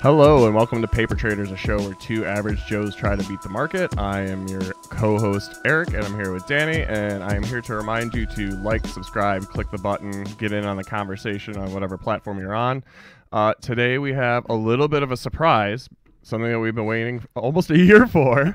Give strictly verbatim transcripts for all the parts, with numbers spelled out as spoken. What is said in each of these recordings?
Hello and welcome to Paper Traders, a show where two average Joes try to beat the market. I am your co-host Eric, and I'm here with Danny, and I am here to remind you to like, subscribe, click the button, get in on the conversation on whatever platform you're on. Uh, today we have a little bit of a surprise, something that we've been waiting almost a year for.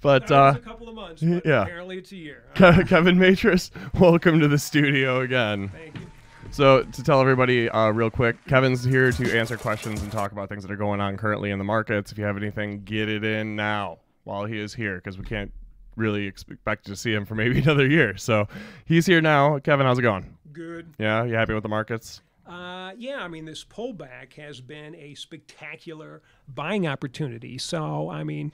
But uh, a couple of months, but yeah. Apparently it's a year. Right. Kevin Matras, welcome to the studio again. Thank you. So to tell everybody uh, real quick, Kevin's here to answer questions and talk about things that are going on currently in the markets. If you have anything, get it in now while he is here, because we can't really expect to see him for maybe another year. So he's here now. Kevin, how's it going? Good. Yeah, you happy with the markets? Uh, yeah, I mean, this pullback has been a spectacular buying opportunity. So, I mean,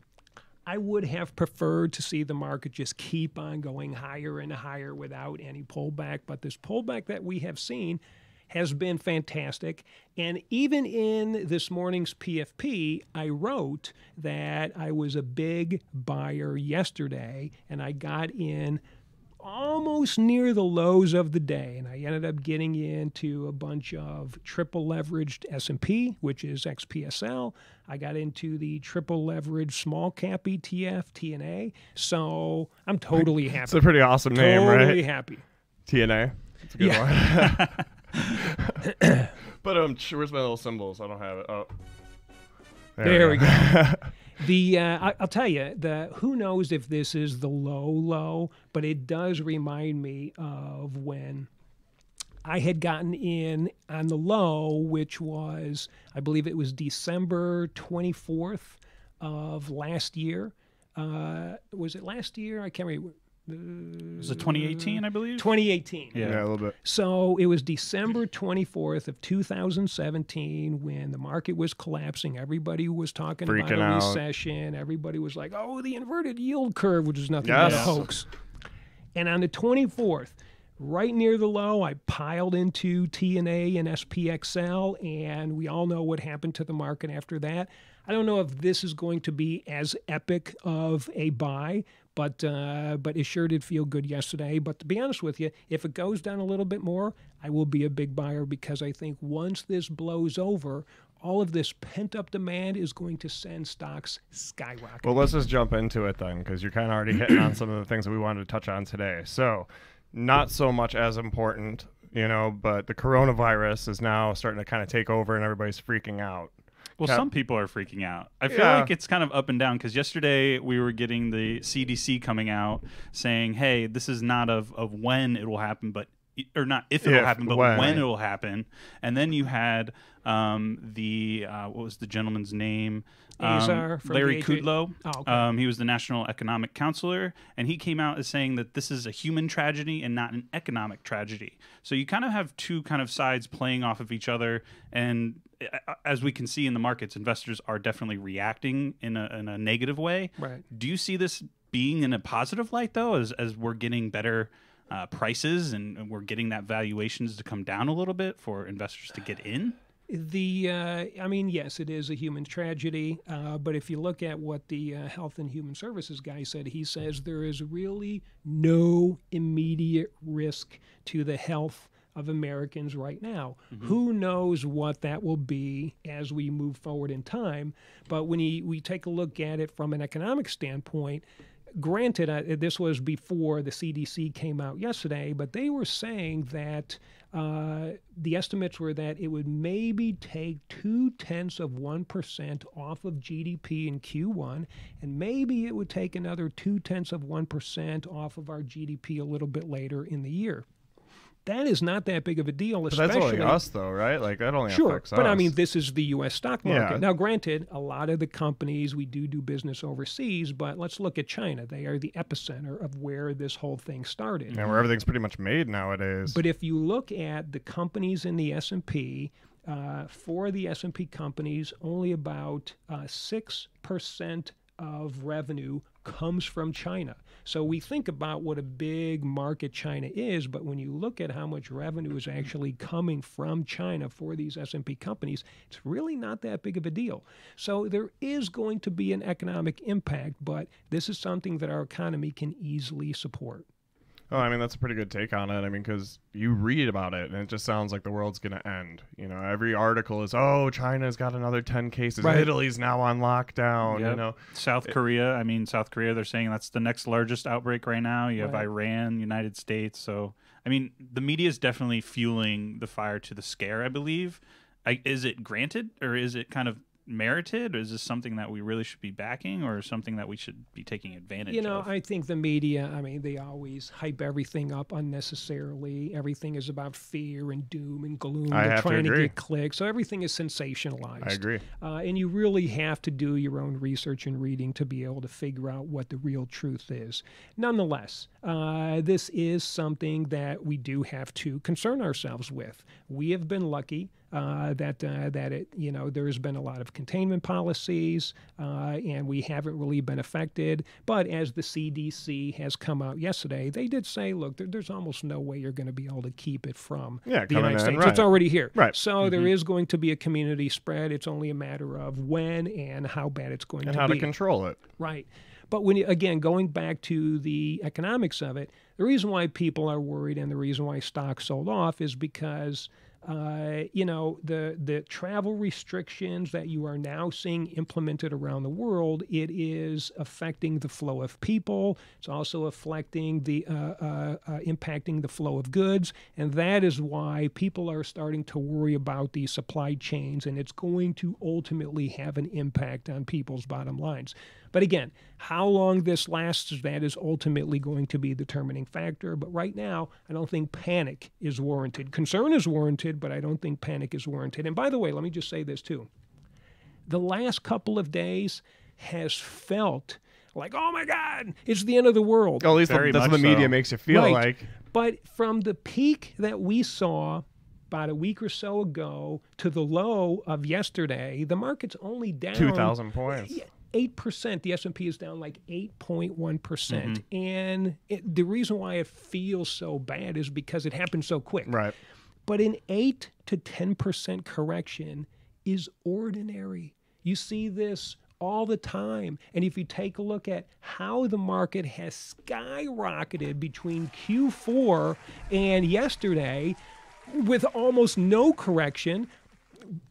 I would have preferred to see the market just keep on going higher and higher without any pullback. But this pullback that we have seen has been fantastic. And even in this morning's P F P, I wrote that I was a big buyer yesterday, and I got in almost near the lows of the day. And I ended up getting into a bunch of triple leveraged S and P, which is S P X L. I got into the triple leveraged small cap E T F, T N A. So I'm totally happy. It's a pretty awesome totally name, right? Totally happy. T N A. It's a good yeah. one. But um, where's my little symbols? I don't have it. Oh, There, there we go. We go. The uh, I'll tell you, the who knows if this is the low low, but it does remind me of when I had gotten in on the low, which was, I believe it was December twenty-fourth of last year. Uh, was it last year? I can't remember. Uh, was it twenty eighteen, I believe? twenty eighteen. Yeah, yeah, a little bit. So it was December twenty-fourth of two thousand seventeen when the market was collapsing. Everybody was talking Freaking about a out. recession. Everybody was like, oh, the inverted yield curve, which is nothing yes. but a hoax. And on the twenty-fourth, right near the low, I piled into T N A and S P X L, and we all know what happened to the market after that. I don't know if this is going to be as epic of a buy, But, uh, but it sure did feel good yesterday. But to be honest with you, if it goes down a little bit more, I will be a big buyer, because I think once this blows over, all of this pent-up demand is going to send stocks skyrocketing. Well, let's just jump into it then, because you're kind of already hitting on some of the things that we wanted to touch on today. So not so much as important, you know, but the coronavirus is now starting to kind of take over and everybody's freaking out. Well, Cap some people are freaking out. I feel yeah. like it's kind of up and down, because yesterday we were getting the C D C coming out saying, hey, this is not of, of when it will happen, but or not if it if, will happen, but when. when it will happen. And then you had um, the, uh, what was the gentleman's name? Um, Larry Kudlow. Oh, okay. um, he was the National Economic Counselor, and he came out as saying that this is a human tragedy and not an economic tragedy. So you kind of have two kind of sides playing off of each other, and as we can see in the markets, investors are definitely reacting in a, in a negative way. Right. Do you see this being in a positive light, though, as, as we're getting better uh, prices and, and we're getting that valuations to come down a little bit for investors to get in? The, uh, I mean, yes, it is a human tragedy, uh, but if you look at what the uh, Health and Human Services guy said, he says there is really no immediate risk to the health of Americans right now. Mm-hmm. Who knows what that will be as we move forward in time? But when you, we take a look at it from an economic standpoint, granted, I, this was before the C D C came out yesterday, but they were saying that uh, the estimates were that it would maybe take two tenths of one percent off of G D P in Q one, and maybe it would take another two tenths of one percent off of our G D P a little bit later in the year. That is not that big of a deal, especially. But that's only us, though, right? Like, that only sure, affects us. But, I mean, this is the U S stock market. Yeah. Now, granted, a lot of the companies, we do do business overseas, but let's look at China. They are the epicenter of where this whole thing started. And yeah, where everything's pretty much made nowadays. But if you look at the companies in the S and P, uh, for the S and P companies, only about uh, six percent of revenue comes from China. So we think about what a big market China is, but when you look at how much revenue is actually coming from China for these S and P companies, it's really not that big of a deal. So there is going to be an economic impact, but this is something that our economy can easily support. Well, I mean, that's a pretty good take on it. I mean, because you read about it, and it just sounds like the world's going to end. You know, every article is, oh, China's got another ten cases. Right. Italy's now on lockdown. Yep. You know, South it, Korea. I mean, South Korea, they're saying that's the next largest outbreak right now. You have right. Iran, United States. So, I mean, the media is definitely fueling the fire to the scare, I believe. I, is it granted, or is it kind of merited? Or is this something that we really should be backing, or something that we should be taking advantage of? You know, of? I think the media, I mean, they always hype everything up unnecessarily. Everything is about fear and doom and gloom. I They're have trying to, agree. to get clicks. So everything is sensationalized. I agree. Uh, and you really have to do your own research and reading to be able to figure out what the real truth is. Nonetheless, uh, this is something that we do have to concern ourselves with. We have been lucky. Uh, that uh, that it you know there has been a lot of containment policies, uh, and we haven't really been affected. But as the C D C has come out yesterday, they did say, look, there, there's almost no way you're going to be able to keep it from yeah, the United States. Right. It's already here. Right. So mm-hmm. there is going to be a community spread. It's only a matter of when and how bad it's going and to be. And how to control it. Right. But when you, again, going back to the economics of it, the reason why people are worried and the reason why stocks sold off is because Uh, you know, the, the travel restrictions that you are now seeing implemented around the world, it is affecting the flow of people. It's also affecting the, uh, uh, uh, impacting the flow of goods. And that is why people are starting to worry about these supply chains, and it's going to ultimately have an impact on people's bottom lines. But again, how long this lasts, that is ultimately going to be a determining factor. But right now, I don't think panic is warranted. Concern is warranted, but I don't think panic is warranted. And by the way, let me just say this too. The last couple of days has felt like, oh my God, it's the end of the world. Well, at least the, that's what the media so. makes you feel right. like. But from the peak that we saw about a week or so ago to the low of yesterday, the market's only down two thousand points. Yeah, eight percent. The S and P is down like eight point one percent. Mm-hmm. And it, the reason why it feels so bad is because it happened so quick. Right. But an eight to ten percent correction is ordinary. You see this all the time. And if you take a look at how the market has skyrocketed between Q four and yesterday with almost no correction,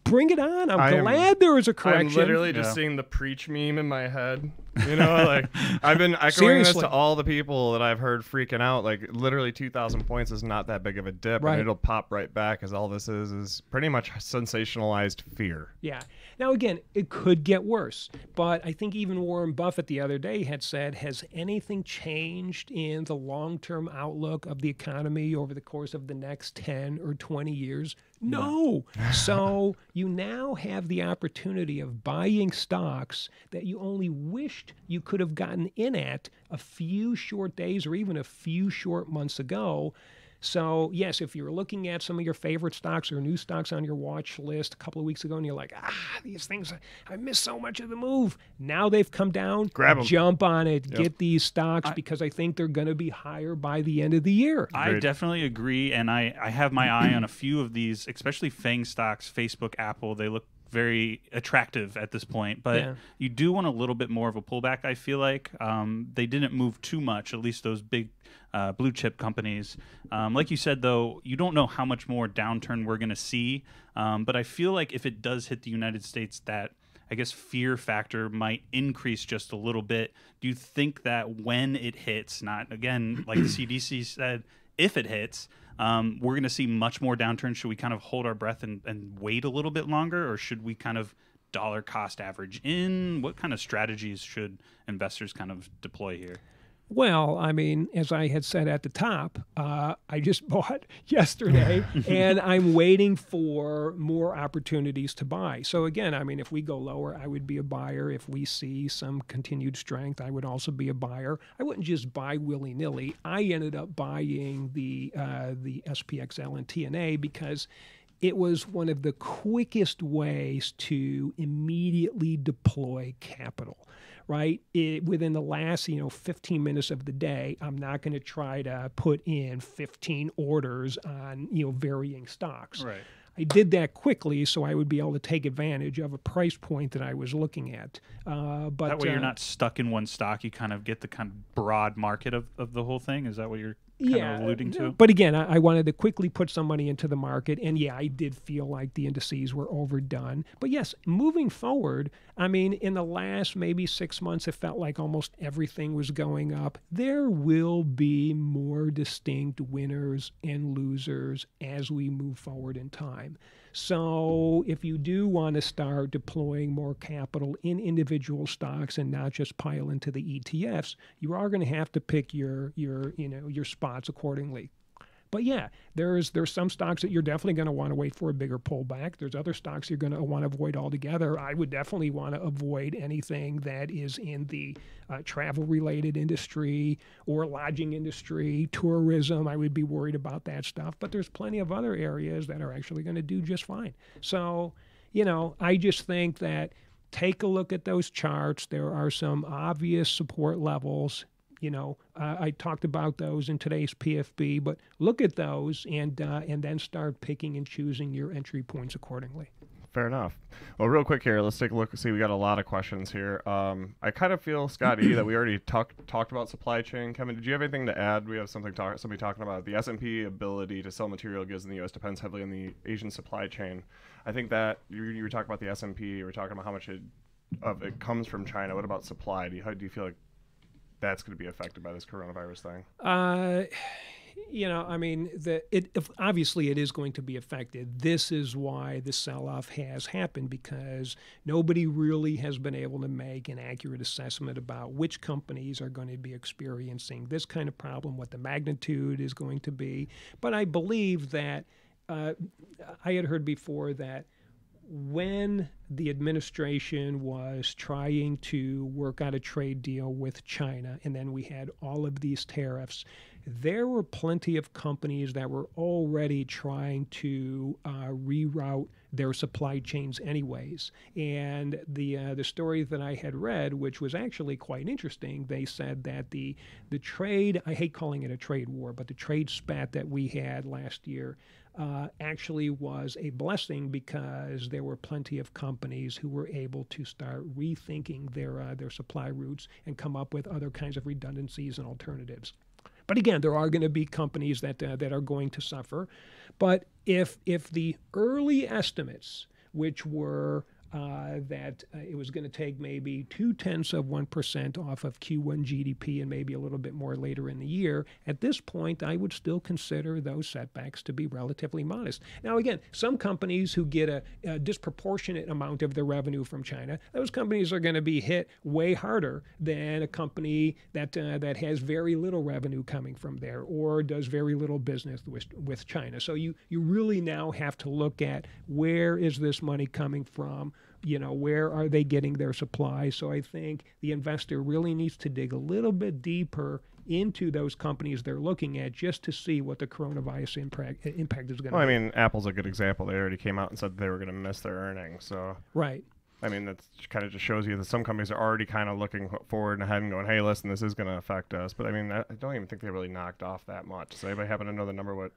bring it on. I'm I glad am, there was a correction. I'm literally just yeah. seeing the preach meme in my head. You know, like I've been echoing Seriously. this to all the people that I've heard freaking out. Like literally two thousand points is not that big of a dip. Right. And it'll pop right back, as all this is is pretty much sensationalized fear. Yeah. Now, again, it could get worse. But I think even Warren Buffett the other day had said, has anything changed in the long-term outlook of the economy over the course of the next ten or twenty years? No. no. So you now have the opportunity of buying stocks that you only wished you could have gotten in at a few short days or even a few short months ago. So, yes, if you're looking at some of your favorite stocks or new stocks on your watch list a couple of weeks ago and you're like, ah, these things, I missed so much of the move. Now they've come down. Grab them. Jump on it. Yep. Get these stocks I, because I think they're going to be higher by the end of the year. I Great. definitely agree, and I, I have my eye on a few of these, especially FANG stocks, Facebook, Apple. They look very attractive at this point, but yeah. you do want a little bit more of a pullback, I feel like. Um, they didn't move too much, at least those big uh, blue chip companies. Um, like you said, though, you don't know how much more downturn we're going to see, um, but I feel like if it does hit the United States, that, I guess, fear factor might increase just a little bit. Do you think that when it hits, not, again, like the C D C said, if it hits, Um, we're going to see much more downturn? Should we kind of hold our breath and, and wait a little bit longer, or should we kind of dollar cost average in? What kind of strategies should investors kind of deploy here? Well, I mean, as I had said at the top, uh, I just bought yesterday, and I'm waiting for more opportunities to buy. So again, I mean, if we go lower, I would be a buyer. If we see some continued strength, I would also be a buyer. I wouldn't just buy willy-nilly. I ended up buying the, uh, the S P X L and T N A because it was one of the quickest ways to immediately deploy capital, right? It, within the last, you know, fifteen minutes of the day, I'm not going to try to put in fifteen orders on, you know, varying stocks. Right. I did that quickly so I would be able to take advantage of a price point that I was looking at. Uh, but that way you're uh, not stuck in one stock. You kind of get the kind of broad market of, of the whole thing. Is that what you're yeah, alluding to? But again, I, I wanted to quickly put some money into the market. And yeah, I did feel like the indices were overdone. But yes, moving forward, I mean, in the last maybe six months, it felt like almost everything was going up. There will be more distinct winners and losers as we move forward in time. So if you do want to start deploying more capital in individual stocks and not just pile into the E T Fs, you are going to have to pick your your you know your spots accordingly. But yeah, there's there's some stocks that you're definitely going to want to wait for a bigger pullback. There's other stocks you're going to want to avoid altogether. I would definitely want to avoid anything that is in the uh, travel-related industry or lodging industry, tourism. I would be worried about that stuff. But there's plenty of other areas that are actually going to do just fine. So, you know, I just think that take a look at those charts. There are some obvious support levels. You know, uh, I talked about those in today's P F B, but look at those and uh, and then start picking and choosing your entry points accordingly. Fair enough. Well, real quick here, let's take a look and see. We got a lot of questions here. Um, I kind of feel, Scotty, that we already talk, talked about supply chain. Kevin, did you have anything to add? We have something talk, somebody talking about the S and P ability to sell material goods in the U S depends heavily on the Asian supply chain. I think that you, you were talking about the S and P. You were talking about how much it, of it comes from China. What about supply? Do you, how do you feel like that's going to be affected by this coronavirus thing? Uh, you know, I mean, the, it, if, obviously it is going to be affected. This is why the sell-off has happened, because nobody really has been able to make an accurate assessment about which companies are going to be experiencing this kind of problem, what the magnitude is going to be. But I believe that uh, I had heard before that when the administration was trying to work out a trade deal with China, and then we had all of these tariffs, there were plenty of companies that were already trying to uh, reroute their supply chains anyways. And the uh, the story that I had read, which was actually quite interesting, they said that the the trade, I hate calling it a trade war, but the trade spat that we had last year, Uh, actually was a blessing, because there were plenty of companies who were able to start rethinking their uh, their supply routes and come up with other kinds of redundancies and alternatives. But again, there are going to be companies that uh, that are going to suffer. But if if the early estimates, which were Uh, that uh, it was going to take maybe two tenths of one percent off of Q one G D P and maybe a little bit more later in the year, at this point, I would still consider those setbacks to be relatively modest. Now, again, some companies who get a, a disproportionate amount of their revenue from China, those companies are going to be hit way harder than a company that uh, that has very little revenue coming from there or does very little business with, with China. So you, you really now have to look at, where is this money coming from? You know, where are they getting their supply? So I think the investor really needs to dig a little bit deeper into those companies they're looking at, just to see what the coronavirus impact impact is going to. Well, be. I mean, Apple's a good example. They already came out and said they were going to miss their earnings. So right. I mean, that kind of just shows you that some companies are already kind of looking forward and ahead and going, hey, listen, this is going to affect us. But I mean, I don't even think they really knocked off that much. So anybody happen to know the number? What?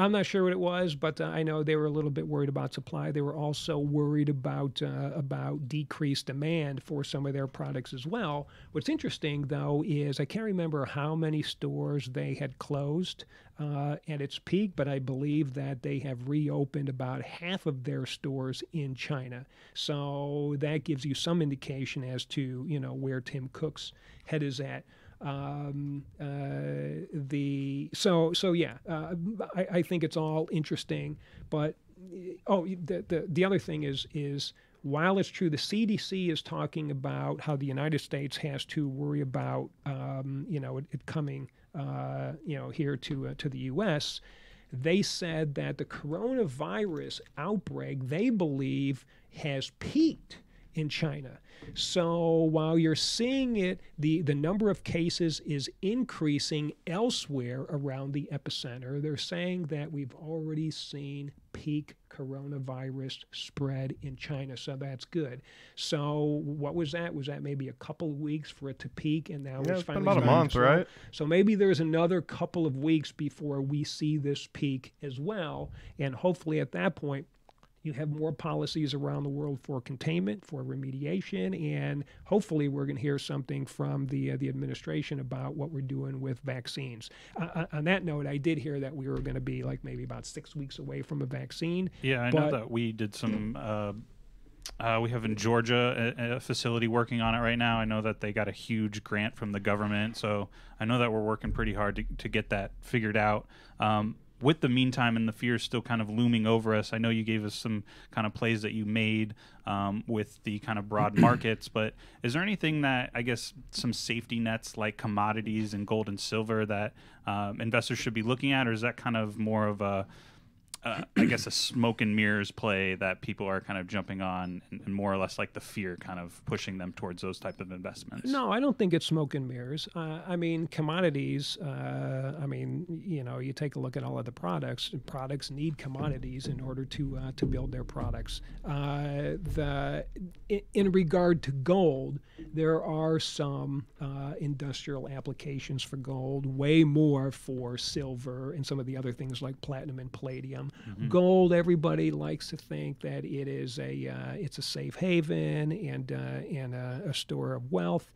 I'm not sure what it was, but uh, I know they were a little bit worried about supply. They were also worried about uh, about decreased demand for some of their products as well. What's interesting, though, is I can't remember how many stores they had closed uh, at its peak, but I believe that they have reopened about half of their stores in China. So that gives you some indication as to, you know, where Tim Cook's head is at. Um, uh, the, so, so yeah, uh, I, I think it's all interesting, but, oh, the, the, the other thing is, is while it's true, the C D C is talking about how the United States has to worry about, um, you know, it, it coming, uh, you know, here to, uh, to the U S, they said that the coronavirus outbreak, they believe, has peaked in China. So while you're seeing it, the, the number of cases is increasing elsewhere around the epicenter. They're saying that we've already seen peak coronavirus spread in China, so that's good. So what was that? Was that maybe a couple of weeks for it to peak, and now yeah, it's finally about a month, right? So maybe there's another couple of weeks before we see this peak as well, and hopefully at that point, You have more policies around the world for containment, for remediation, and hopefully we're going to hear something from the uh, the administration about what we're doing with vaccines. Uh, on that note, I did hear that we were going to be like maybe about six weeks away from a vaccine. Yeah, I know that we did some. Uh, uh, we have in Georgia a, a facility working on it right now. I know that they got a huge grant from the government, so I know that we're working pretty hard to to get that figured out. Um, With the meantime and the fear still kind of looming over us, I know you gave us some kind of plays that you made um, with the kind of broad markets, but is there anything that, I guess, some safety nets like commodities and gold and silver that um, investors should be looking at, or is that kind of more of a, uh, I guess, a smoke and mirrors play that people are kind of jumping on and, and more or less like the fear kind of pushing them towards those type of investments? No, I don't think it's smoke and mirrors. Uh, I mean, commodities, uh, I mean, you know, you take a look at all of the products, products need commodities in order to uh, to build their products. Uh, the in, in regard to gold, there are some uh, industrial applications for gold, way more for silver and some of the other things like platinum and palladium. Mm-hmm. Gold, everybody likes to think that it is a uh, it's a safe haven and uh, and a, a store of wealth.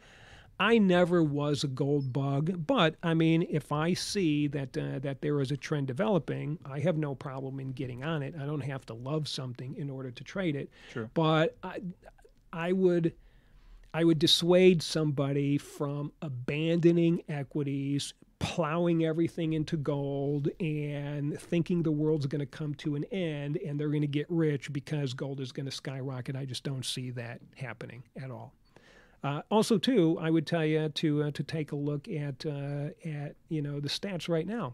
I never was a gold bug, but I mean, if I see that uh, that there is a trend developing, I have no problem in getting on it. I don't have to love something in order to trade it. Sure. But I, I would. I would dissuade somebody from abandoning equities, plowing everything into gold, and thinking the world's going to come to an end and they're going to get rich because gold is going to skyrocket. I just don't see that happening at all. Uh, also, too, I would tell you to uh, to take a look at uh, at you know the stats right now.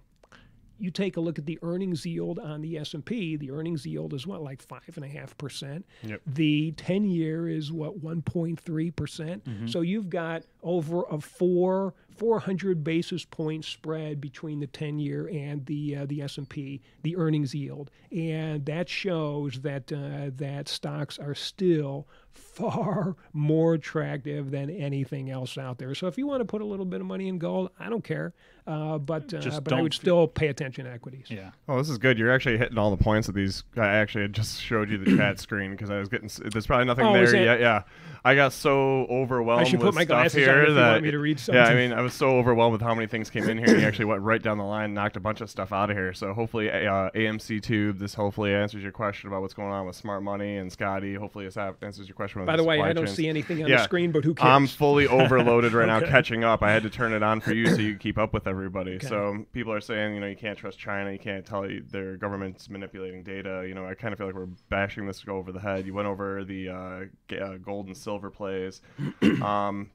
You take a look at the earnings yield on the S and P, the earnings yield is what, like five point five percent? Yep. The ten-year is what, one point three percent? Mm-hmm. So you've got over a four, 400 basis point spread between the ten-year and the uh, the S and P, the earnings yield. And that shows that uh, that stocks are still far more attractive than anything else out there. So if you want to put a little bit of money in gold, I don't care, uh, but uh, but I would still pay attention to equities. Yeah. Oh, this is good. You're actually hitting all the points of these. I actually just showed you the chat screen because I was getting. There's probably nothing oh, there yet. Yeah. I got so overwhelmed. I should with put my glasses here on if that, you want me to read something. Yeah. I mean, I was so overwhelmed with how many things came in here. And you actually went right down the line, knocked a bunch of stuff out of here. So hopefully, uh, A M C Tube. This hopefully answers your question about what's going on with smart money and Scotty. Hopefully, this answers your question. By the way, I don't see anything on the screen, but who cares? I'm fully overloaded right now, catching up. I had to turn it on for you so you keep up with everybody. Okay. So people are saying, you know, you can't trust China. You can't tell their government's manipulating data. You know, I kind of feel like we're bashing this over the head. You went over the uh, g uh, gold and silver plays. um,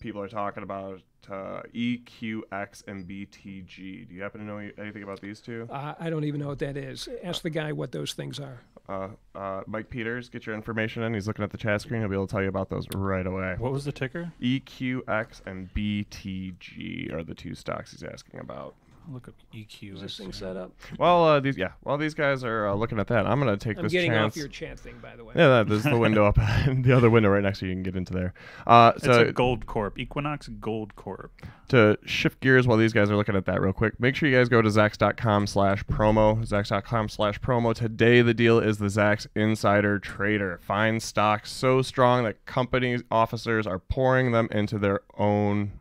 people are talking about uh, E Q X and B T G. Do you happen to know anything about these two? Uh, I don't even know what that is. Ask the guy what those things are. Uh, uh, Mike Peters, get your information in. He's looking at the chat screen. He'll be able to tell you about those right away. What was the ticker? E Q X and B T G are the two stocks he's asking about. I'll look up E Q. This thing's set up. Well, uh, these yeah. While these guys are uh, looking at that, I'm gonna take I'm this chance. I'm getting off your chat thing, by the way. Yeah, that, there's the window up, the other window right next to you. You can get into there. Uh, so it's a Gold Corp, Equinox Gold Corp. To shift gears while these guys are looking at that real quick, make sure you guys go to zacks dot com slash promo, zacks dot com slash promo. Today the deal is the Zacks Insider Trader. Find stocks so strong that companies officers are pouring them into their own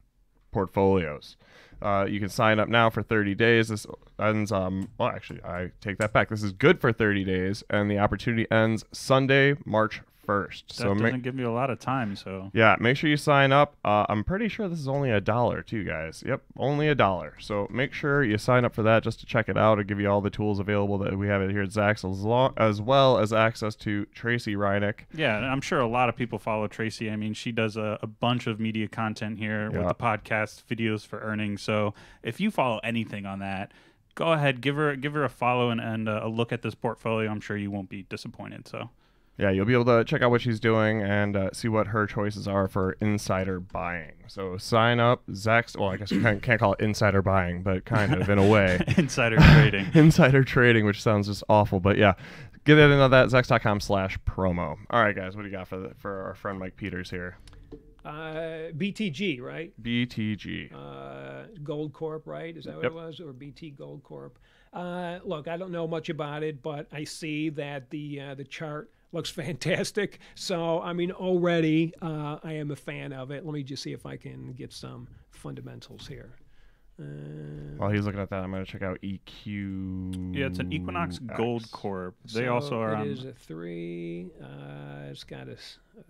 portfolios. Uh, you can sign up now for thirty days. This ends, um, well, actually, I take that back. This is good for thirty days, and the opportunity ends Sunday, March first. That so doesn't give you a lot of time, so. Yeah, make sure you sign up. Uh, I'm pretty sure this is only a dollar, too, guys. Yep, only a dollar. So make sure you sign up for that just to check it out. It'll give you all the tools available that we have here at Zacks, as, long, as well as access to Tracy Reinick. Yeah, and I'm sure a lot of people follow Tracy. I mean, she does a, a bunch of media content here yeah. with the podcast, videos for earnings. So if you follow anything on that, go ahead, give her give her a follow and, and a look at this portfolio. I'm sure you won't be disappointed. So, yeah, you'll be able to check out what she's doing and uh, see what her choices are for insider buying. So sign up, Zacks. Well, I guess you can't, can't call it insider buying, but kind of in a way. Insider trading. Insider trading, which sounds just awful, but yeah. Get it into that, zacks dot com slash promo. All right, guys, what do you got for, the, for our friend Mike Peters here? Uh, B T G, right? B T G. Uh, Gold Corp, right? Is that what yep. it was? Or B T Gold Corp? Uh, look, I don't know much about it, but I see that the uh, the chart looks fantastic. So, I mean, already uh, I am a fan of it. Let me just see if I can get some fundamentals here. Uh, While he's looking at that, I'm going to check out E Q. Yeah, it's an Equinox Gold Corp. They so also are. It on... is a three. Uh, it's got a,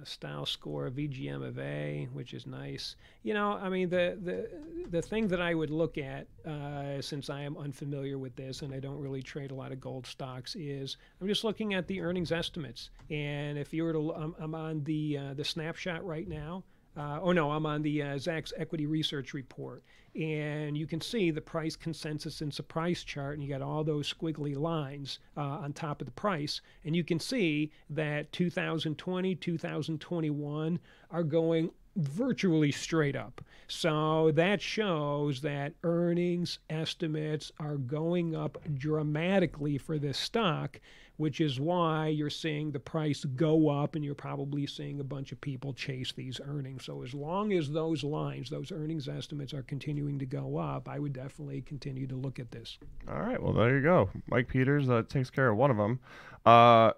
a style score, V G M of A, which is nice. You know, I mean, the the the thing that I would look at, uh, since I am unfamiliar with this and I don't really trade a lot of gold stocks, is I'm just looking at the earnings estimates. And if you were to, I'm, I'm on the uh, the snapshot right now. Uh, oh no, I'm on the uh, Zacks Equity Research Report, and you can see the price consensus and surprise chart, and you got all those squiggly lines uh, on top of the price, and you can see that two thousand twenty, two thousand twenty-one are going virtually straight up. So that shows that earnings estimates are going up dramatically for this stock, which is why you're seeing the price go up, and you're probably seeing a bunch of people chase these earnings. So as long as those lines, those earnings estimates are continuing to go up, I would definitely continue to look at this. All right, well, there you go. Mike Peters uh, takes care of one of them. Uh,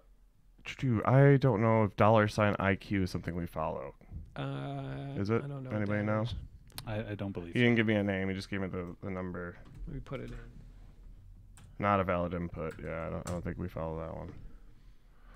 I don't know if dollar sign I Q is something we follow. Uh, is it? I don't know. Anybody know? I, I don't believe. He so. didn't give me a name. He just gave me the, the number. Let me put it in. Not a valid input. Yeah, I don't, I don't think we follow that one.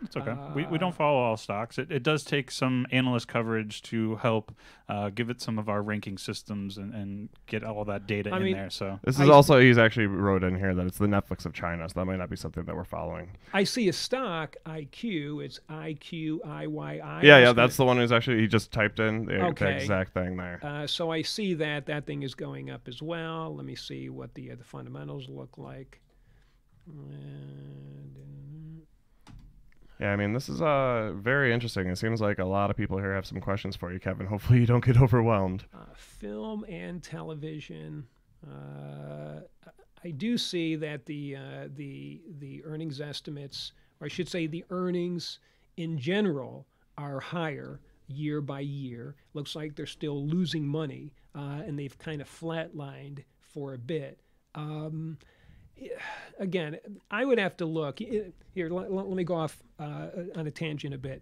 It's okay. Uh, we, we don't follow all stocks. It, it does take some analyst coverage to help uh, give it some of our ranking systems and, and get all that data I in mean, there. So this is I, also, he's actually wrote in here that it's the Netflix of China, so that might not be something that we're following. I see a stock, I Q. It's I Q I Y I. Yeah, yeah, that's the one who's actually, he just typed in the, okay. the exact thing there. Uh, so I see that. That thing is going up as well. Let me see what the, uh, the fundamentals look like. And... yeah, I mean, this is uh, very interesting. It seems like a lot of people here have some questions for you, Kevin. Hopefully you don't get overwhelmed. Uh, film and television. Uh, I do see that the, uh, the, the earnings estimates, or I should say the earnings in general, are higher year by year. Looks like they're still losing money, uh, and they've kind of flatlined for a bit. Um, Again, I would have to look. Here, let, let me go off uh, on a tangent a bit.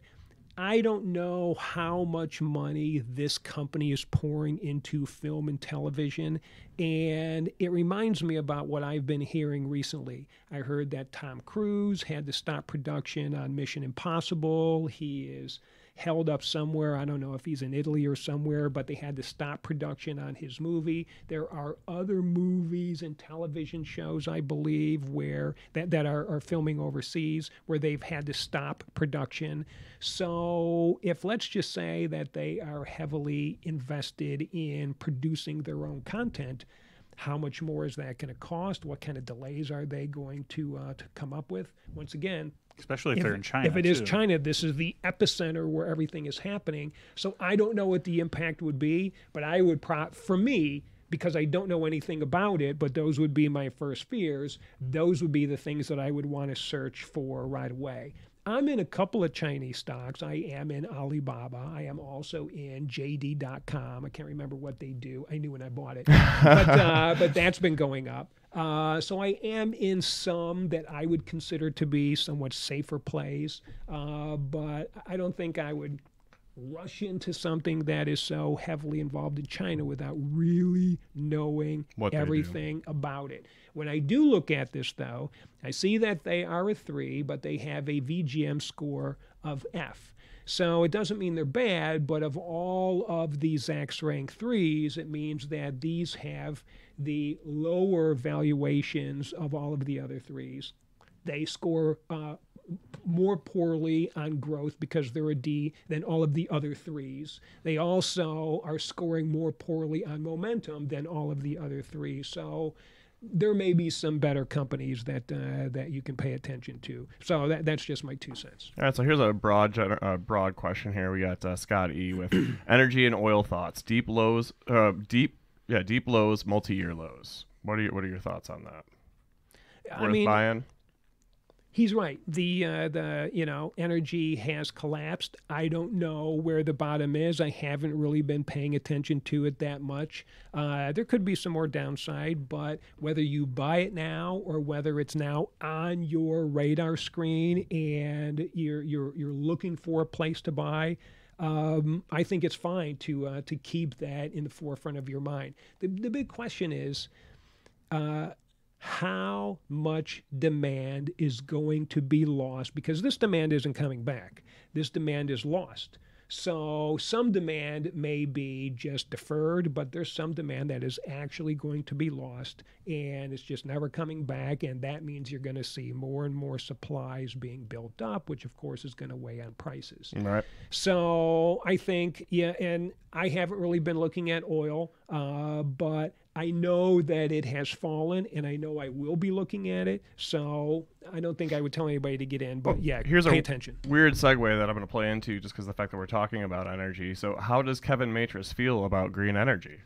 I don't know how much money this company is pouring into film and television, and it reminds me about what I've been hearing recently. I heard that Tom Cruise had to stop production on Mission Impossible. He is held up somewhere. I don't know if he's in Italy or somewhere, but they had to stop production on his movie. There are other movies and television shows, I believe, where that, that are, are filming overseas where they've had to stop production. So if let's just say that they are heavily invested in producing their own content, how much more is that going to cost? What kind of delays are they going to uh, to come up with? Once again, especially if, if they're in China. If it too. is China, this is the epicenter where everything is happening. So I don't know what the impact would be, but I would, pro for me, because I don't know anything about it, but those would be my first fears. Those would be the things that I would want to search for right away. I'm in a couple of Chinese stocks. I am in Alibaba. I am also in J D dot com. I can't remember what they do. I knew when I bought it. But, uh, but that's been going up. Uh, so I am in some that I would consider to be somewhat safer plays, uh, but I don't think I would rush into something that is so heavily involved in China without really knowing what everything about it. When I do look at this, though, I see that they are a three, but they have a V G M score of F. So it doesn't mean they're bad, but of all of the Zacks rank threes, it means that these have the lower valuations of all of the other threes. They score uh, more poorly on growth because they're a D than all of the other threes. They also are scoring more poorly on momentum than all of the other threes. So there may be some better companies that uh, that you can pay attention to. So that, that's just my two cents. All right, so here's a broad uh, broad question here. We got uh, Scott E. with energy and oil thoughts. Deep lows, uh, deep Yeah, deep lows, multi-year lows. What are your, what are your thoughts on that? Worth I mean, buying? he's right. The uh, the you know energy has collapsed. I don't know where the bottom is. I haven't really been paying attention to it that much. Uh, there could be some more downside, but whether you buy it now or whether it's now on your radar screen and you're you're you're looking for a place to buy, um, I think it's fine to uh, to keep that in the forefront of your mind. The the big question is, Uh, how much demand is going to be lost? Because this demand isn't coming back. This demand is lost. So some demand may be just deferred, but there's some demand that is actually going to be lost, and it's just never coming back. And that means you're going to see more and more supplies being built up, which of course is going to weigh on prices. All right. So I think, yeah, and I haven't really been looking at oil, uh, but I know that it has fallen, and I know I will be looking at it. So I don't think I would tell anybody to get in, but well, yeah, here's pay a attention. Weird segue that I'm going to play into just because of the fact that we're talking about energy. So how does Kevin Matras feel about green energy?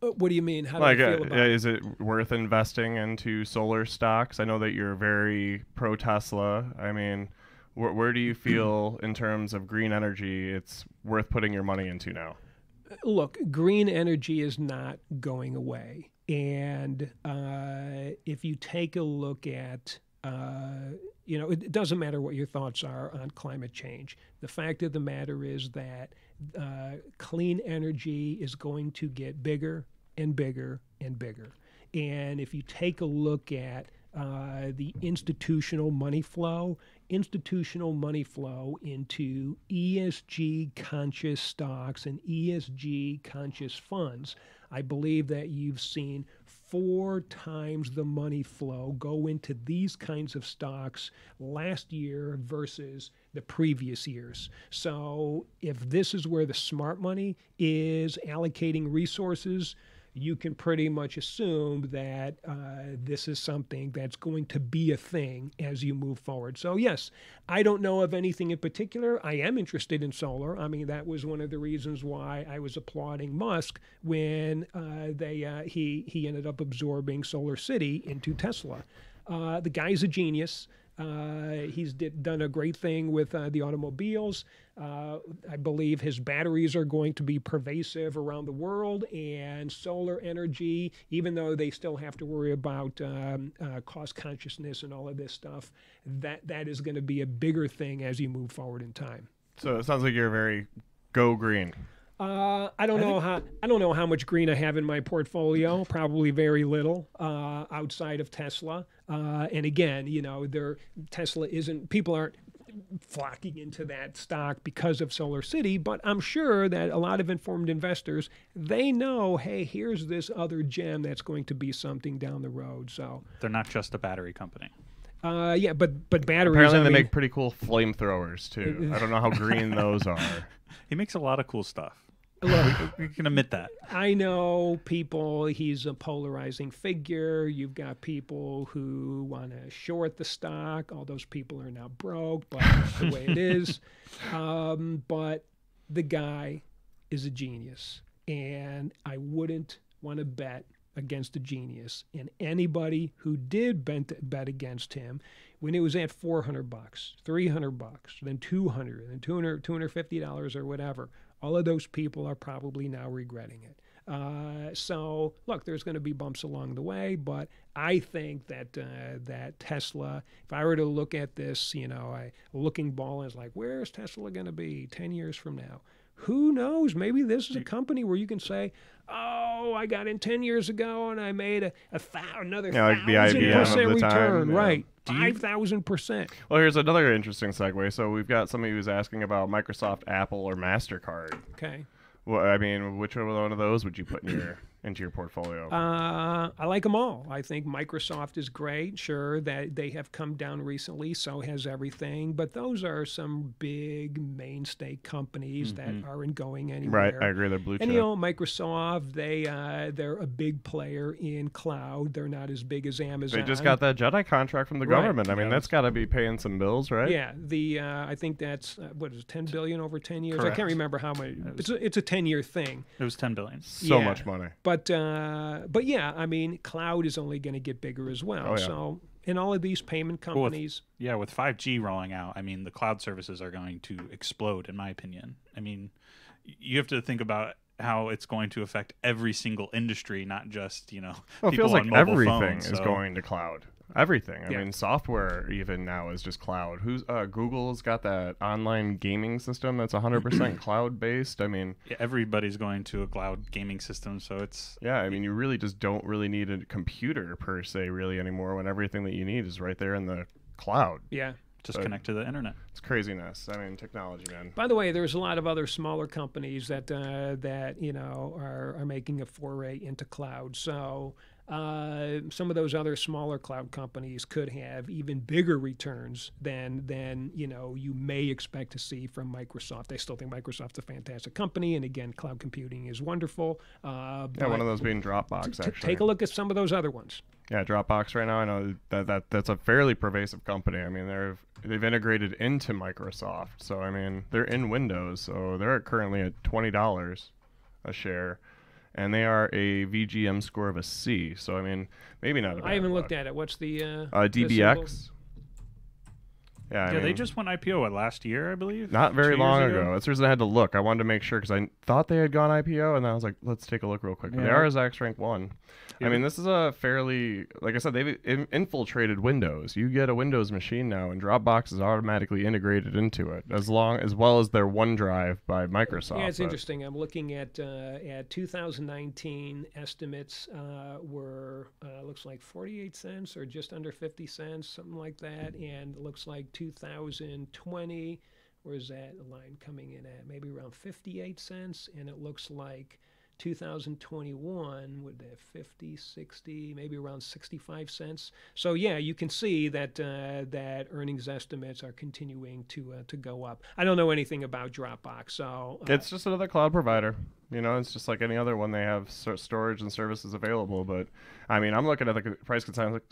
Uh, what do you mean? How like, do you feel uh, about uh, it? Is it worth investing into solar stocks? I know that you're very pro-Tesla. I mean, wh where do you feel in terms of green energy it's worth putting your money into now? Look, green energy is not going away. And uh, if you take a look at, uh, you know, it, it doesn't matter what your thoughts are on climate change. The fact of the matter is that uh, clean energy is going to get bigger and bigger and bigger. And if you take a look at uh, the institutional money flow, institutional money flow into E S G-conscious stocks and E S G-conscious funds, I believe that you've seen four times the money flow go into these kinds of stocks last year versus the previous years. So if this is where the smart money is allocating resources, you can pretty much assume that uh, this is something that's going to be a thing as you move forward. So yes, I don't know of anything in particular. I am interested in solar. I mean, that was one of the reasons why I was applauding Musk when uh, they uh, he he ended up absorbing Solar City into Tesla. Uh, the guy's a genius. Uh, he's did, done a great thing with uh, the automobiles. Uh, I believe his batteries are going to be pervasive around the world, and solar energy, even though they still have to worry about um, uh, cost consciousness and all of this stuff, that, that is going to be a bigger thing as you move forward in time. So it sounds like you're very go green. Uh, I don't I know how I don't know how much green I have in my portfolio. Probably very little uh, outside of Tesla. Uh, and again, you know, there Tesla isn't people aren't flocking into that stock because of Solar City, but I'm sure that a lot of informed investors, they know, hey, here's this other gem that's going to be something down the road. So they're not just a battery company. Uh, yeah, but but batteries. Apparently, I they mean, make pretty cool flamethrowers too. I don't know how green those are. He makes a lot of cool stuff. Look, we can admit that. I know people, he's a polarizing figure. You've got people who want to short the stock. All those people are now broke, but that's the way it is. Um, but the guy is a genius, and I wouldn't want to bet against a genius. And anybody who did bet, bet against him, when it was at four hundred bucks, three hundred bucks, then two hundred, then two hundred, two hundred fifty dollars or whatever, all of those people are probably now regretting it. Uh, so, look, there's going to be bumps along the way, but I think that uh, that Tesla, if I were to look at this, you know, I looking ball is like, where's Tesla going to be ten years from now? Who knows? Maybe this is a company where you can say, oh, I got in ten years ago and I made a, a thou another yeah, one thousand percent like return. Time, yeah. Right. five thousand percent. Well, here's another interesting segue. So we've got somebody who's asking about Microsoft, Apple, or MasterCard. Okay. Well, I mean, which one of those would you put in your into your portfolio? Uh, I like them all. I think Microsoft is great. Sure, that they have come down recently, so has everything. But those are some big mainstay companies mm-hmm. that aren't going anywhere. Right, I agree. They're blue chip. And you know, Microsoft, they uh, they're a big player in cloud. They're not as big as Amazon. They just got that Jedi contract from the right. government. I mean, yeah. that's got to be paying some bills, right? Yeah. The uh, I think that's uh, what is it, ten billion over ten years. Correct. I can't remember how much. It's a, it's a ten year thing. It was ten billion. So yeah. much money. But uh, but yeah, I mean, cloud is only going to get bigger as well. Oh, yeah. So in all of these payment companies. Well, with, yeah, with five G rolling out, I mean, the cloud services are going to explode, in my opinion. I mean, you have to think about how it's going to affect every single industry, not just, you know, well, it people feels like on mobile everything phones, is so. Going to cloud. Everything. I yeah. mean, software even now is just cloud. Who's uh, Google's got that online gaming system that's one hundred percent cloud-based. I mean, yeah, everybody's going to a cloud gaming system, so it's... Yeah, I mean, you really just don't really need a computer per se really anymore when everything that you need is right there in the cloud. Yeah. Just so connect to the internet. It's craziness. I mean, technology, man. By the way, there's a lot of other smaller companies that, uh, that you know, are, are making a foray into cloud, so... Uh, some of those other smaller cloud companies could have even bigger returns than than you know you may expect to see from Microsoft. I still think Microsoft's a fantastic company, and again, cloud computing is wonderful. Uh, yeah, one of those being Dropbox. Actually, take a look at some of those other ones. Yeah, Dropbox right now. I know that that that's a fairly pervasive company. I mean, they've they've integrated into Microsoft, so I mean they're in Windows, so they're currently at twenty dollars a share. And they are a V G M score of a C. So, I mean, maybe not a bad I haven't looked at it. What's the... Uh, uh, D B X. Yeah, I yeah mean, they just went I P O what, last year, I believe? Not very long ago. ago. That's the reason I had to look. I wanted to make sure because I thought they had gone I P O, and then I was like, let's take a look real quick. But yeah. They are Zacks rank one. Yeah. I mean, this is a fairly... Like I said, they've in infiltrated Windows. You get a Windows machine now, and Dropbox is automatically integrated into it, as long as well as their OneDrive by Microsoft. Yeah, it's but. interesting. I'm looking at, uh, at two thousand nineteen estimates uh, were, uh, looks like forty-eight cents or just under fifty cents, something like that, and it looks like two thousand twenty, where's that line coming in at? Maybe around fifty-eight cents, and it looks like two thousand twenty-one with that fifty, sixty, maybe around sixty-five cents. So yeah, you can see that uh, that earnings estimates are continuing to uh, to go up. I don't know anything about Dropbox, so uh, it's just another cloud provider. You know, it's just like any other one. They have storage and services available, but I mean, I'm looking at the price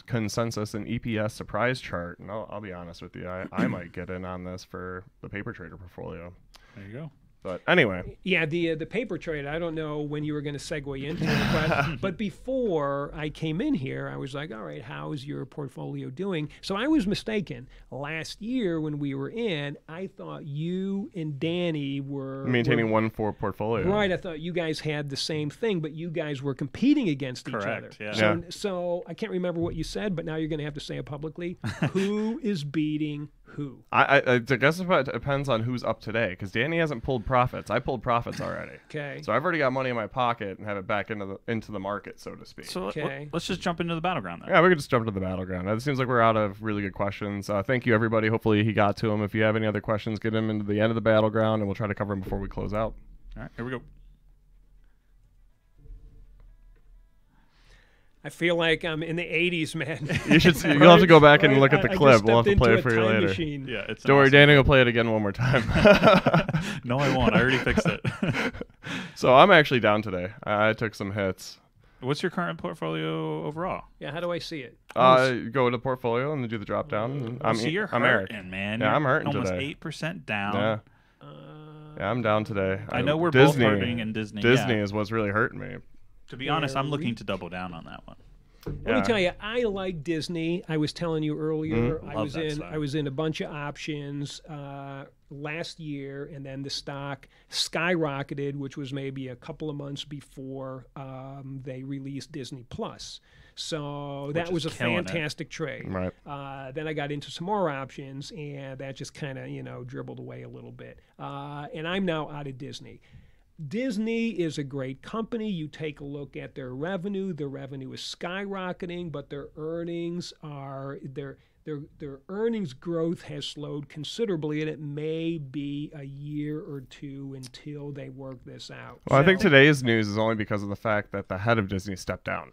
consensus and E P S surprise chart, and I'll, I'll be honest with you, I, I might get in on this for the paper trader portfolio. There you go. But anyway, yeah, the uh, the paper trade. I don't know when you were going to segue into it, but, but before I came in here, I was like, all right, how's your portfolio doing? So I was mistaken. Last year when we were in, I thought you and Danny were maintaining were, one for portfolio. Right, I thought you guys had the same thing, but you guys were competing against Correct, each other. Yeah. So, yeah. so I can't remember what you said, but now you're going to have to say it publicly. Who is beating? Who? I, I, I guess it depends on who's up today, because Danny hasn't pulled profits. I pulled profits already. Okay. So I've already got money in my pocket and have it back into the into the market, so to speak. So okay. let's just jump into the battleground then. Yeah, we could just jump into the battleground. It seems like we're out of really good questions. Uh, thank you, everybody. Hopefully he got to them. If you have any other questions, get them into the end of the battleground, and we'll try to cover them before we close out. All right, here we go. I feel like I'm in the eighties, man. You should see, you'll have to go back and look at the I, clip. I we'll have to play it for you later. Machine. Yeah, it's Don't awesome. worry, Danny will play it again one more time. No, I won't. I already fixed it. So I'm actually down today. I took some hits. What's your current portfolio overall? Yeah, how do I see it? Uh, go to portfolio and do the drop down. Oh, I'm, so you're I'm hurting, hurting, man. Yeah, you're I'm hurting almost today. Almost eight percent down. Yeah. Uh, yeah, I'm down today. I know we're Disney, both hurting in Disney. Disney yeah. is what's really hurting me. To be honest, I'm looking to double down on that one. Yeah. Let me tell you, I like Disney. I was telling you earlier, mm, I was in stock. I was in a bunch of options uh, last year, and then the stock skyrocketed, which was maybe a couple of months before um, they released Disney Plus. So that was a fantastic trade. Right. Uh, then I got into some more options, and that just kind of you know dribbled away a little bit. Uh, and I'm now out of Disney. Disney is a great company. You take a look at their revenue. Their revenue is skyrocketing, but their earnings are their their their earnings growth has slowed considerably, and it may be a year or two until they work this out. Well, so, I think today's news is only because of the fact that the head of Disney stepped down.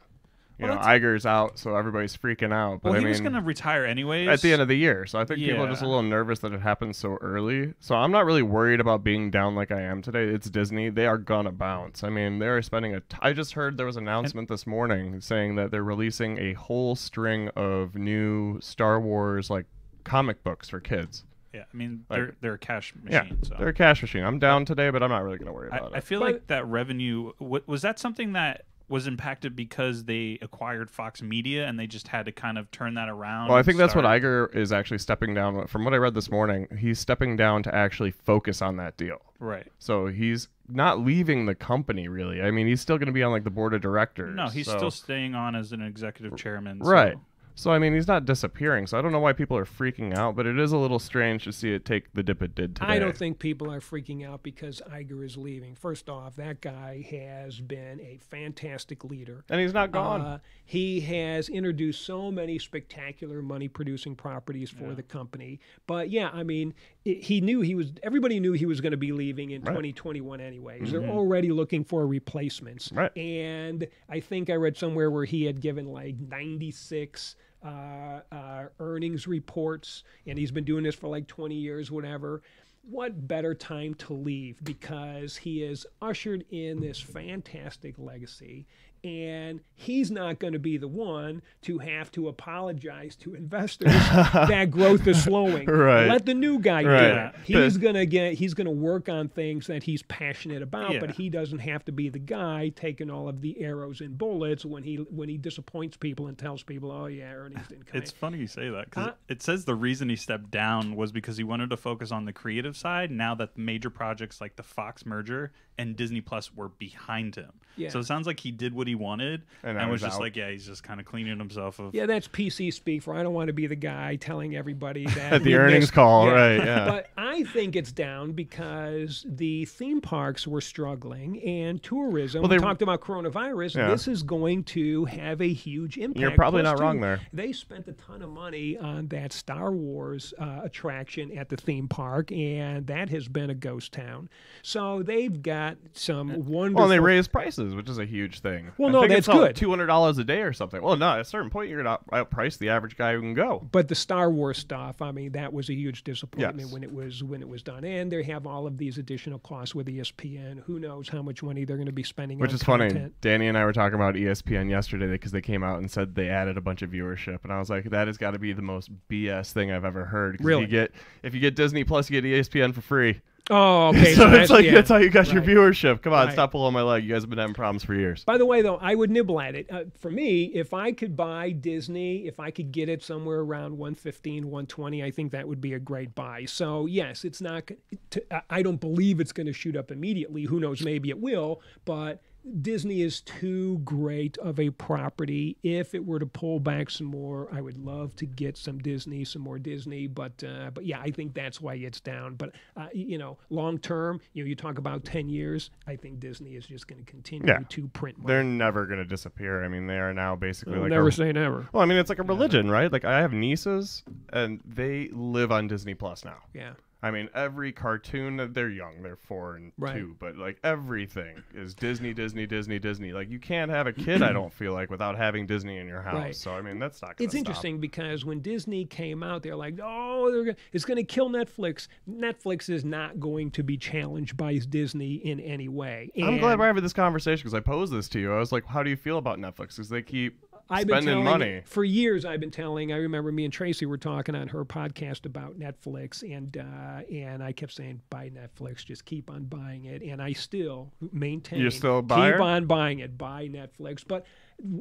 You well, know, Iger's out, so everybody's freaking out. But well, he I mean, was going to retire anyways. At the end of the year. So I think yeah. people are just a little nervous that it happened so early. So I'm not really worried about being down like I am today. It's Disney. They are going to bounce. I mean, they're spending a... T I just heard there was an announcement and this morning saying that they're releasing a whole string of new Star Wars like comic books for kids. Yeah, I mean, like, they're, they're a cash machine. Yeah, so. They're a cash machine. I'm down today, but I'm not really going to worry about I, it. I feel but, like that revenue... W was that something that... was impacted because they acquired Fox Media and they just had to kind of turn that around. Well, I think start. that's what Iger is actually stepping down. From what I read this morning, he's stepping down to actually focus on that deal. Right. So he's not leaving the company, really. I mean, he's still going to be on like the board of directors. No, he's so. still staying on as an executive chairman. So. Right. So, I mean, he's not disappearing. So I don't know why people are freaking out, but it is a little strange to see it take the dip it did today. I don't think people are freaking out because Iger is leaving. First off, that guy has been a fantastic leader. And he's not gone. Uh, he has introduced so many spectacular money-producing properties for yeah. the company. But, yeah, I mean, it, he knew he was – everybody knew he was going to be leaving in right. twenty twenty-one anyways. Mm-hmm. They're already looking for replacements. Right. And I think I read somewhere where he had given like ninety-six – Uh, uh, earnings reports, and he's been doing this for like twenty years, whatever. What better time to leave, because he has ushered in this fantastic legacy, and he's not going to be the one to have to apologize to investors that growth is slowing. Right. Let the new guy right. do it. He's going to get, he's going to work on things that he's passionate about, yeah. but he doesn't have to be the guy taking all of the arrows and bullets when he when he disappoints people and tells people, oh yeah, earnings didn't come. It's in. funny you say that, because uh, it says the reason he stepped down was because he wanted to focus on the creative side now that the major projects like the Fox merger and Disney Plus were behind him. Yeah. So it sounds like he did what he wanted and, and was just out. like, yeah, he's just kind of cleaning himself of. Yeah, that's P C speak for I don't want to be the guy telling everybody that. At the earnings missed. call, yeah. right, yeah. But I think it's down because the theme parks were struggling and tourism. Well, they, we talked about coronavirus. Yeah. This is going to have a huge impact. You're probably Plus, not wrong too, there. They spent a ton of money on that Star Wars uh, attraction at the theme park, and that has been a ghost town. So they've got some wonderful. Well, they raised prices, which is a huge thing. Well, I no, that's it's good. Two hundred dollars a day or something. Well, no, at a certain point you're gonna outprice the average guy who can go. But the Star Wars stuff, I mean, that was a huge disappointment yes. when it was when it was done. And they have all of these additional costs with E S P N. Who knows how much money they're going to be spending? Which on is content. funny. Danny and I were talking about E S P N yesterday because they came out and said they added a bunch of viewership, and I was like, that has got to be the most B S thing I've ever heard. Really? If you get if you get Disney Plus, you get E S P N for free. Oh, okay. So, so it's like, yeah. that's how you got right. your viewership. Come on, right. stop pulling my leg. You guys have been having problems for years. By the way, though, I would nibble at it. Uh, for me, if I could buy Disney, if I could get it somewhere around one fifteen, one twenty, I think that would be a great buy. So, yes, it's not, to, I don't believe it's going to shoot up immediately. Who knows? Maybe it will, but Disney is too great of a property. If it were to pull back some more, I would love to get some Disney, some more Disney. But uh, but yeah, I think that's why it's down. But uh, you know, long term, you know, you talk about ten years. I think Disney is just going to continue yeah. to print money. They're never going to disappear. I mean, they are now basically They'll like never a, say never. Well, I mean, it's like a religion, yeah. right? Like I have nieces, and they live on Disney Plus now. Yeah. I mean, every cartoon, they're young, they're four and right. two, but like everything is Disney, Disney, Disney, Disney. Like you can't have a kid, I don't feel like, without having Disney in your house. Right. So, I mean, that's not going to It's stop. Interesting because when Disney came out, they're like, oh, they're gonna, it's going to kill Netflix. Netflix is not going to be challenged by Disney in any way. And I'm glad we're having this conversation because I posed this to you. I was like, how do you feel about Netflix? Because they keep... I've been spending telling, money. For years I've been telling, I remember me and Tracy were talking on her podcast about Netflix, and uh, and I kept saying, buy Netflix, just keep on buying it. And I still maintain, You're still a buyer? keep on buying it, buy Netflix. But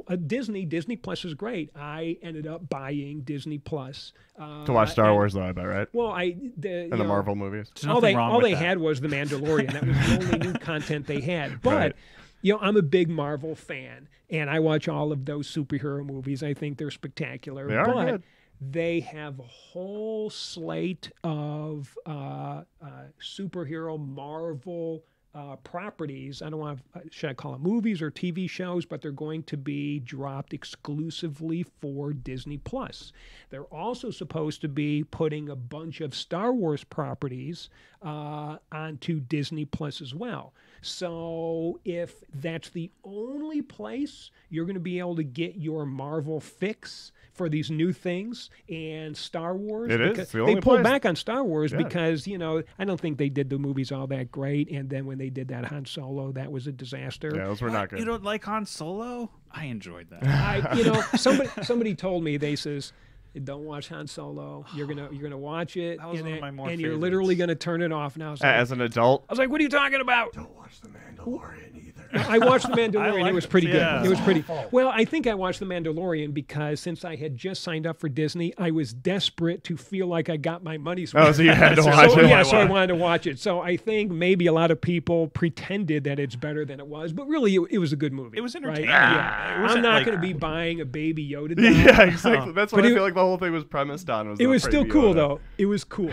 uh, Disney, Disney Plus is great. I ended up buying Disney Plus. Uh, to watch Star and, Wars though, I bet, right? Well, I... The, and the know, Marvel movies. All they, all they had was The Mandalorian. That was the only new content they had. But... Right. You know, I'm a big Marvel fan, and I watch all of those superhero movies. I think they're spectacular. They are but good. They have a whole slate of uh, uh, superhero Marvel uh, properties. I don't want to, should I call them movies or T V shows, but they're going to be dropped exclusively for Disney Plus. They're also supposed to be putting a bunch of Star Wars properties uh, onto Disney Plus as well. So if that's the only place you're going to be able to get your Marvel fix for these new things and Star Wars, it is the only they pulled place. back on Star Wars yeah. because, you know, I don't think they did the movies all that great. And then when they did that Han Solo, that was a disaster. Yeah, those were not good. You don't like Han Solo? I enjoyed that. I, you know, somebody somebody told me, they says, don't watch Han Solo. You're gonna you're gonna watch it, and, it, and you're favorites. literally gonna turn it off now. Like, as an adult, I was like, "What are you talking about?" Don't watch The Mandalorian either. I watched The Mandalorian. Like it was pretty it. good. Yeah. It was pretty. Well, I think I watched The Mandalorian because since I had just signed up for Disney, I was desperate to feel like I got my money's worth. Oh, so you had to watch so, it. Yeah, so I wanted to watch it. So I think maybe a lot of people pretended that it's better than it was, but really it, it was a good movie. It was entertaining. Right? Yeah. Yeah. It was I'm not like, going to be buying a baby Yoda doll. Yeah, exactly. That's what but I feel it, like the whole thing was premised on. Was it was still cool, Yoda. though. It was cool.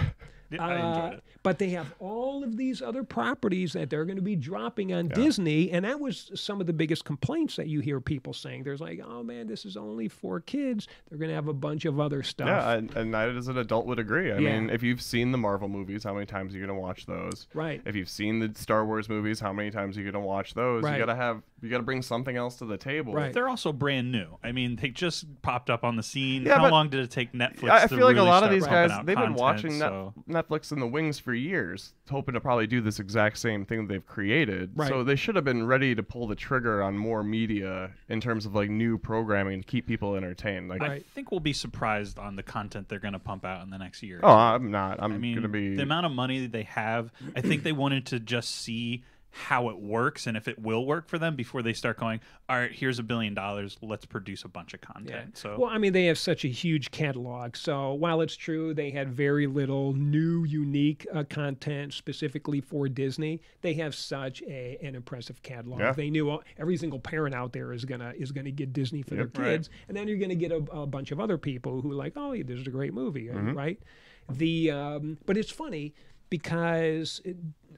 Yeah, uh, I enjoyed it. But they have all of these other properties that they're going to be dropping on yeah. Disney. And that was some of the biggest complaints that you hear people saying. There's like, oh, man, this is only for kids. They're going to have a bunch of other stuff. Yeah, and, and I as an adult would agree. I yeah. mean, if you've seen the Marvel movies, how many times are you going to watch those? Right. If you've seen the Star Wars movies, how many times are you going to watch those? Right. You got to have, you got to bring something else to the table. Right. They're also brand new. I mean, they just popped up on the scene. Yeah, how long did it take Netflix I to feel really like a lot of these guys, they've content, been watching so. Netflix in the wings for years, hoping to probably do this exact same thing they've created. Right. So they should have been ready to pull the trigger on more media in terms of like new programming to keep people entertained. Like, I think we'll be surprised on the content they're going to pump out in the next year. Oh, I'm not. I'm I mean, going to be... The amount of money that they have, I think they wanted to just see how it works and if it will work for them before they start going, all right, here's a billion dollars, let's produce a bunch of content. Yeah. So, well, I mean, they have such a huge catalog. So while it's true they had very little new, unique uh, content specifically for Disney, they have such a an impressive catalog. Yeah. They knew all, every single parent out there is gonna is gonna get Disney for yep, their kids, right. and then you're gonna get a, a bunch of other people who are like, oh, this is a great movie, mm-hmm. right? The um, but it's funny because. It,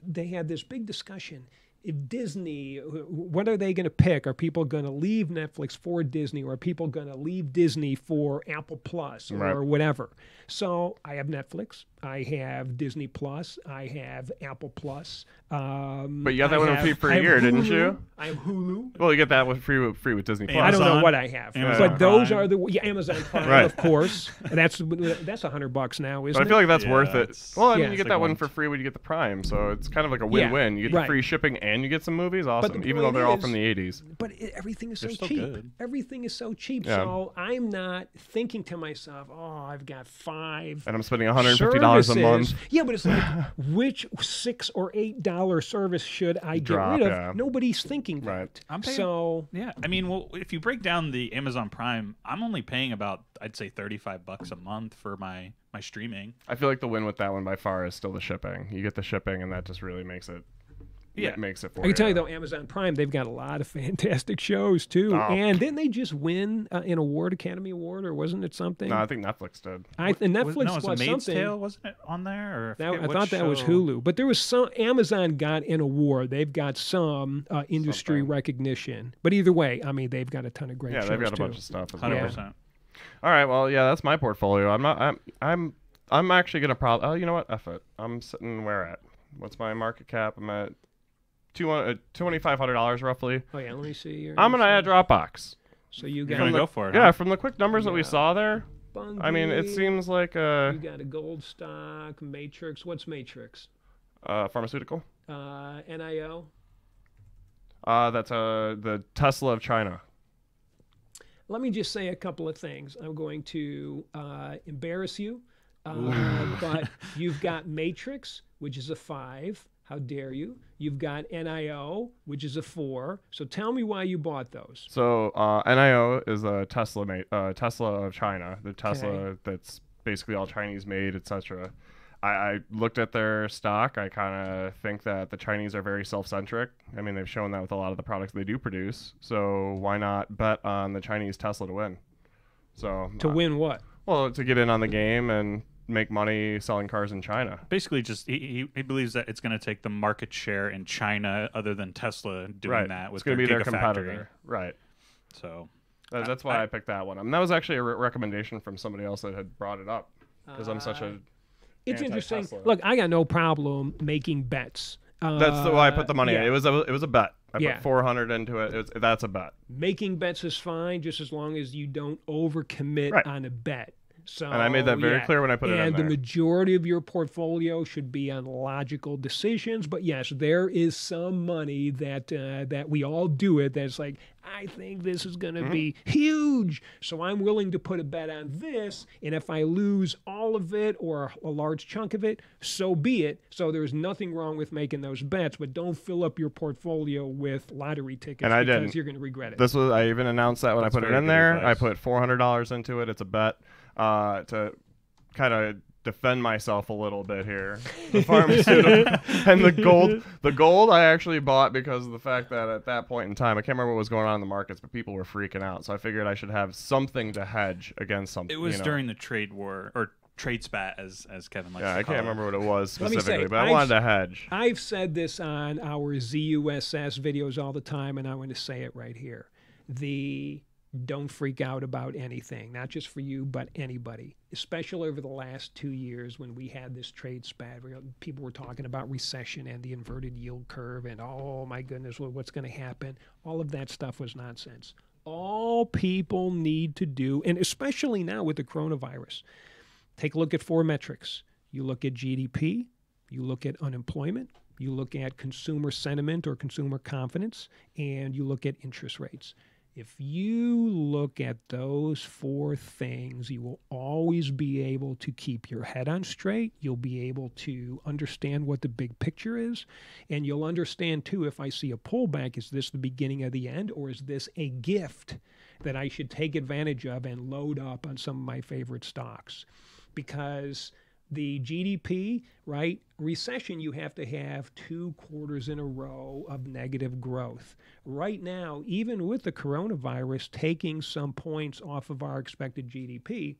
They had this big discussion. If Disney, what are they going to pick? Are people going to leave Netflix for Disney, or are people going to leave Disney for Apple Plus or right. whatever? So I have Netflix. I have Disney Plus. I have Apple Plus. Um, but you got that I one have, free for a year, Hulu, didn't you? I have Hulu. Well, you get that one free, free with Disney Plus. Amazon, I don't know what I have. Amazon but those Prime. Are the yeah, Amazon Prime, right. of course. And that's that's a hundred bucks now, isn't it? But I feel it? like that's yeah, worth it. Well, I mean, yeah, you get like that one for free when you get the Prime, so it's kind of like a win-win. Yeah, you get right. the free shipping and you get some movies. Awesome, the even though they're is, all from the eighties. But it, everything is so cheap. Good. Everything is so cheap. Yeah. So I'm not thinking to myself, oh, I've got five. And I'm spending one hundred fifty dollars a month. Yeah, but it's like, which six or eight dollars service should I Drop, get rid of? Yeah. Nobody's thinking that. Right. I'm paying, so yeah, I mean, well, if you break down the Amazon Prime, I'm only paying about, I'd say, thirty-five bucks a month for my my streaming. I feel like the win with that one by far is still the shipping. You get the shipping, and that just really makes it. Yeah, it makes it for I can you. tell you though, Amazon Prime, they've got a lot of fantastic shows too. Oh. And didn't they just win uh, an award, Academy Award, or wasn't it something? No, I think Netflix did. I th Netflix was, no, was, was something. Tale, wasn't it on there? Or that, I thought show? that was Hulu, but there was some. Amazon got an award. They've got some uh, industry something. recognition. But either way, I mean, they've got a ton of great. Yeah, shows they've got a too. bunch of stuff. one hundred percent. Yeah. All right. Well, yeah, that's my portfolio. I'm not. I'm. I'm. I'm actually gonna probably. Oh, you know what? F it. I'm sitting where at? What's my market cap? I'm at. two thousand five hundred dollars roughly. Oh, yeah, let me see. Your I'm going to add Dropbox. So you got to go for it. Yeah, huh? From the quick numbers yeah. that we saw there, Bundy, I mean, it seems like a. You got a gold stock, Matrix. What's Matrix? Uh, pharmaceutical. Uh, N I O. Uh, that's uh, the Tesla of China. Let me just say a couple of things. I'm going to uh, embarrass you, uh, but you've got Matrix, which is a five. How dare you? You've got N I O, which is a four. So tell me why you bought those. So uh, N I O is a Tesla, made, uh, Tesla of China, the Tesla okay. that's basically all Chinese made, et cetera. I, I looked at their stock. I kind of think that the Chinese are very self-centric. I mean, they've shown that with a lot of the products they do produce. So why not bet on the Chinese Tesla to win? So to uh, win what? Well, to get in on the game and make money selling cars in China. Basically, just he, he believes that it's going to take the market share in China, other than Tesla doing right. that. It's going to be their competitor, right? So that, that's why I, I picked that one. I mean, that was actually a re recommendation from somebody else that had brought it up because uh, I'm such a. It's interesting. Look, I got no problem making bets. Uh, that's the why I put the money. Yeah. in. It was a, it was a bet. I yeah. put four hundred into it. It was, that's a bet. Making bets is fine, just as long as you don't overcommit right. on a bet. So, and I made that very yeah. clear when I put and it on there. And the majority of your portfolio should be on logical decisions. But yes, there is some money that uh, that we all do it. That's like, I think this is going to mm-hmm. be huge. So I'm willing to put a bet on this. And if I lose all of it or a large chunk of it, so be it. So there's nothing wrong with making those bets, but don't fill up your portfolio with lottery tickets and I because didn't. You're going to regret it. This was, I even announced that when That's I put it in there. Advice. I put four hundred dollars into it. It's a bet uh, to kind of defend myself a little bit here. The pharmaceutical and the gold the gold I actually bought because of the fact that at that point in time I can't remember what was going on in the markets, but people were freaking out, so I figured I should have something to hedge against something. It was you know. during the trade war or trade spat, as as Kevin likes yeah, to I call can't it. remember what it was specifically, say, but I I've, wanted to hedge. I've said this on our Z U S S videos all the time, and I want to say it right here. The Don't freak out about anything, not just for you, but anybody, especially over the last two years when we had this trade spat. People were talking about recession and the inverted yield curve and, oh, my goodness, what's going to happen? All of that stuff was nonsense. All people need to do, and especially now with the coronavirus, take a look at four metrics. You look at G D P, you look at unemployment, you look at consumer sentiment or consumer confidence, and you look at interest rates. If you look at those four things, you will always be able to keep your head on straight. You'll be able to understand what the big picture is. And you'll understand, too, if I see a pullback, is this the beginning of the end, or is this a gift that I should take advantage of and load up on some of my favorite stocks? Because the G D P, right? Recession, you have to have two quarters in a row of negative growth. Right now, even with the coronavirus taking some points off of our expected G D P,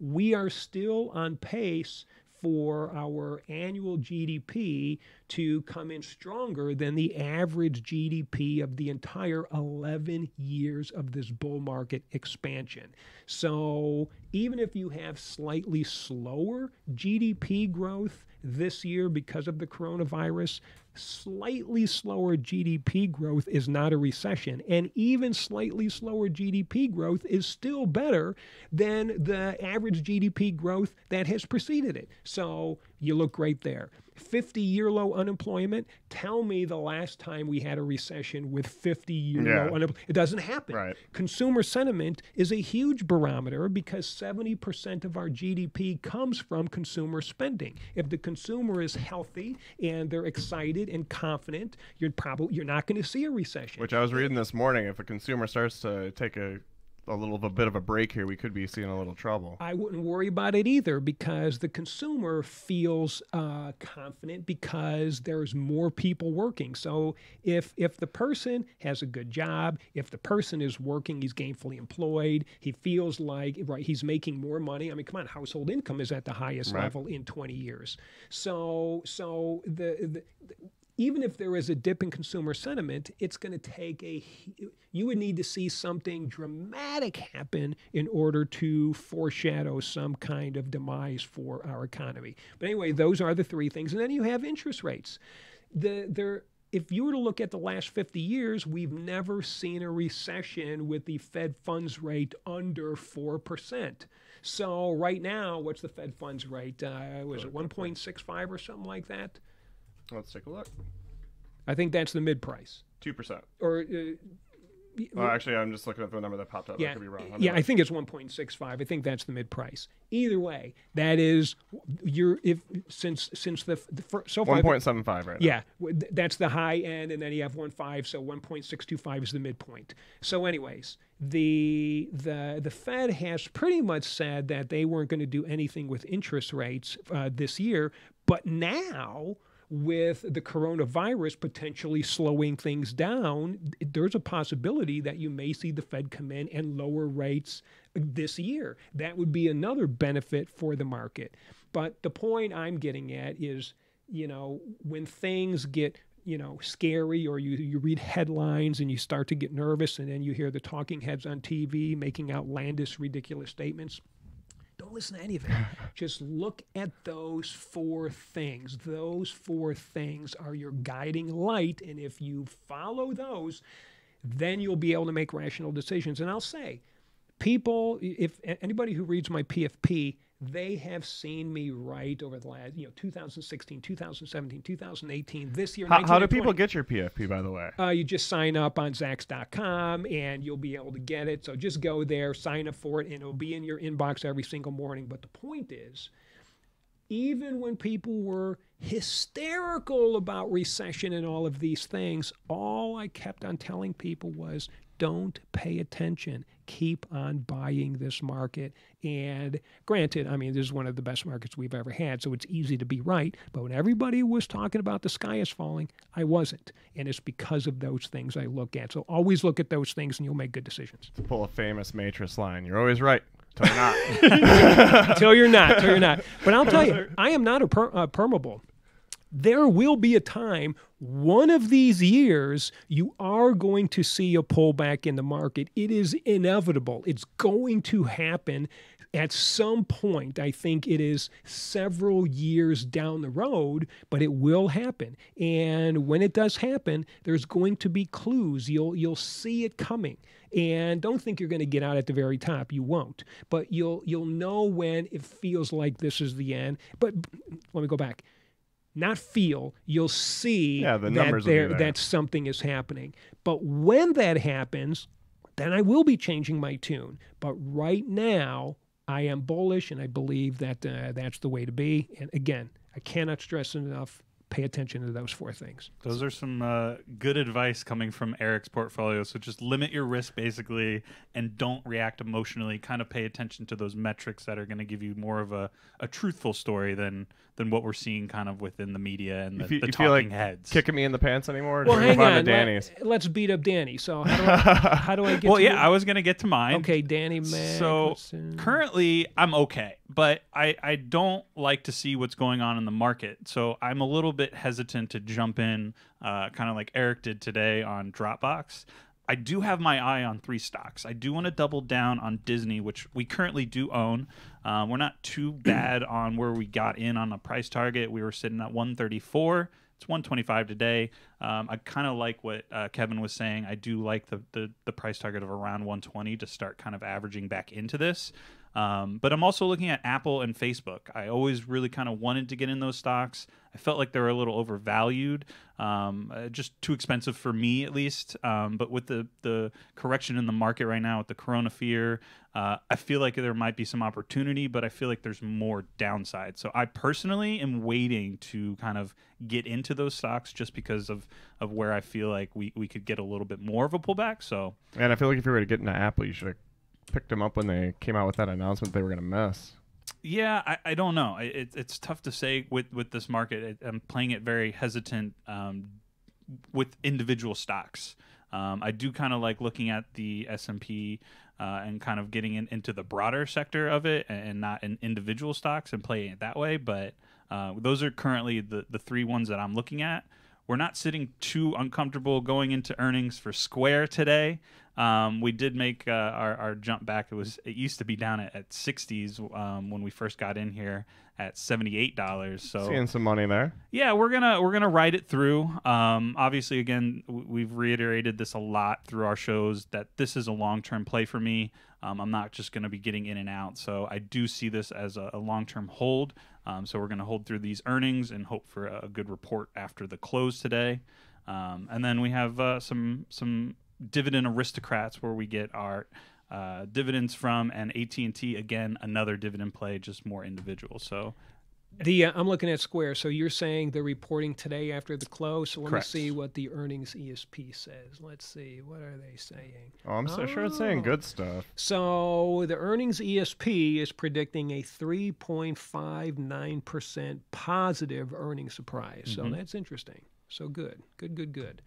we are still on pace for our annual G D P to come in stronger than the average G D P of the entire eleven years of this bull market expansion. So even if you have slightly slower G D P growth this year because of the coronavirus, slightly slower G D P growth is not a recession. And even slightly slower G D P growth is still better than the average G D P growth that has preceded it. So you look right there. fifty-year low unemployment. Tell me the last time we had a recession with fifty-year yeah. low unemployment. It doesn't happen. Right. Consumer sentiment is a huge barometer because seventy percent of our G D P comes from consumer spending. If the consumer is healthy and they're excited and confident, you're probably you're not going to see a recession. Which I was reading this morning. If a consumer starts to take a a little a bit of a break here, we could be seeing a little trouble. I wouldn't worry about it either, because the consumer feels uh, confident because there's more people working. So if if the person has a good job, if the person is working, he's gainfully employed, he feels like right, he's making more money. I mean, come on, household income is at the highest right. level in twenty years. So so the, the, the even if there is a dip in consumer sentiment, it's going to take a, you would need to see something dramatic happen in order to foreshadow some kind of demise for our economy. But anyway, those are the three things. And then you have interest rates. The, they're, If you were to look at the last fifty years, we've never seen a recession with the Fed funds rate under four percent. So right now, what's the Fed funds rate? Uh, was it one point six five or something like that? Let's take a look. I think that's the mid price. Two percent. Or, uh, well, actually, I'm just looking at the number that popped up. Yeah, I could be wrong. Yeah, I think it's one point six five. I think that's the mid price. Either way, that is your if since since the, the so far one point seven five right. Yeah, now. That's the high end, and then you have one point five, so one point six two five is the midpoint. So, anyways, the the the Fed has pretty much said that they weren't going to do anything with interest rates uh, this year, but now, with the coronavirus potentially slowing things down, there's a possibility that you may see the Fed come in and lower rates this year. That would be another benefit for the market. But the point I'm getting at is, you know, when things get, you know, scary, or you, you read headlines and you start to get nervous, and then you hear the talking heads on T V making outlandish, ridiculous statements, don't listen to any of it. Just look at those four things. Those four things are your guiding light, and if you follow those, then you'll be able to make rational decisions. And I'll say, people, if anybody who reads my P F P, They have seen me right over the last, you know, two thousand sixteen, two thousand seventeen, two thousand eighteen, this year. How, how do people get your P F P, by the way? Uh, you just sign up on Zacks dot com and you'll be able to get it. So just go there, sign up for it, and it'll be in your inbox every single morning. But the point is, even when people were hysterical about recession and all of these things, all I kept on telling people was, don't pay attention. Keep on buying this market. And granted, I mean, this is one of the best markets we've ever had, so it's easy to be right. But when everybody was talking about the sky is falling, I wasn't. And it's because of those things I look at. So always look at those things and you'll make good decisions. To pull a famous Matrix line, you're always right. Till you're not. Till you're not. Till you're not. But I'll tell you, I am not a per uh, permeable. There will be a time, one of these years, you are going to see a pullback in the market. It is inevitable. It's going to happen at some point. I think it is several years down the road, but it will happen. And when it does happen, there's going to be clues. You'll, you'll see it coming. And don't think you're going to get out at the very top. You won't. But you'll, you'll know when it feels like this is the end. But let me go back. Not feel, you'll see yeah, the that, there, there. that something is happening. But when that happens, then I will be changing my tune. But right now, I am bullish, and I believe that uh, that's the way to be. And again, I cannot stress enough, pay attention to those four things. Those are some uh, good advice coming from Eric's portfolio. So just limit your risk, basically, and don't react emotionally. Kind of pay attention to those metrics that are going to give you more of a, a truthful story than than what we're seeing kind of within the media and the, you, the you talking feel like heads. Kicking me in the pants anymore? Well, hang on. Danny's? Let, let's beat up Danny. So how do I, how do I get well, to yeah, you? I was going to get to mine. Okay, Danny. Mac, so currently, I'm okay. But I, I don't like to see what's going on in the market. So I'm a little bit hesitant to jump in, uh, kind of like Eric did today on Dropbox. I do have my eye on three stocks. I do want to double down on Disney, which we currently do own. Uh, we're not too bad on where we got in on a price target. We were sitting at one thirty-four. It's one twenty-five today. Um, I kind of like what uh, Kevin was saying. I do like the, the, the price target of around one twenty to start kind of averaging back into this. Um, but I'm also looking at Apple and Facebook. I always really kind of wanted to get in those stocks. I felt like they were a little overvalued, um, uh, just too expensive for me at least. Um, but with the, the correction in the market right now with the corona fear, uh, I feel like there might be some opportunity, but I feel like there's more downside. So I personally am waiting to kind of get into those stocks just because of, of where I feel like we, we could get a little bit more of a pullback. So, and I feel like if you were to get into Apple, you should have picked them up when they came out with that announcement they were going to miss. Yeah, I, I don't know. It, it's tough to say with, with this market. I'm playing it very hesitant um, with individual stocks. Um, I do kind of like looking at the S and P uh, and kind of getting in, into the broader sector of it and not in individual stocks and playing it that way. But uh, those are currently the, the three ones that I'm looking at. We're not sitting too uncomfortable going into earnings for Square today. Um, we did make uh, our, our jump back. It was it used to be down at, at sixties um, when we first got in here at seventy-eight dollars. So seeing some money there. Yeah, we're gonna we're gonna ride it through. Um, obviously, again, we've reiterated this a lot through our shows that this is a long-term play for me. Um, I'm not just gonna be getting in and out. So I do see this as a, a long-term hold. Um, so we're gonna hold through these earnings and hope for a good report after the close today. Um, and then we have uh, some some. Dividend aristocrats, where we get our uh, dividends from, and A T and T, again, another dividend play, just more individual. So the uh, I'm looking at Square. So you're saying they're reporting today after the close. So let Correct. me see what the earnings E S P says. Let's see. What are they saying? Oh, I'm so oh. sure it's saying good stuff. So the earnings E S P is predicting a three point five nine percent positive earnings surprise. Mm-hmm. So that's interesting. So good, good, good, good.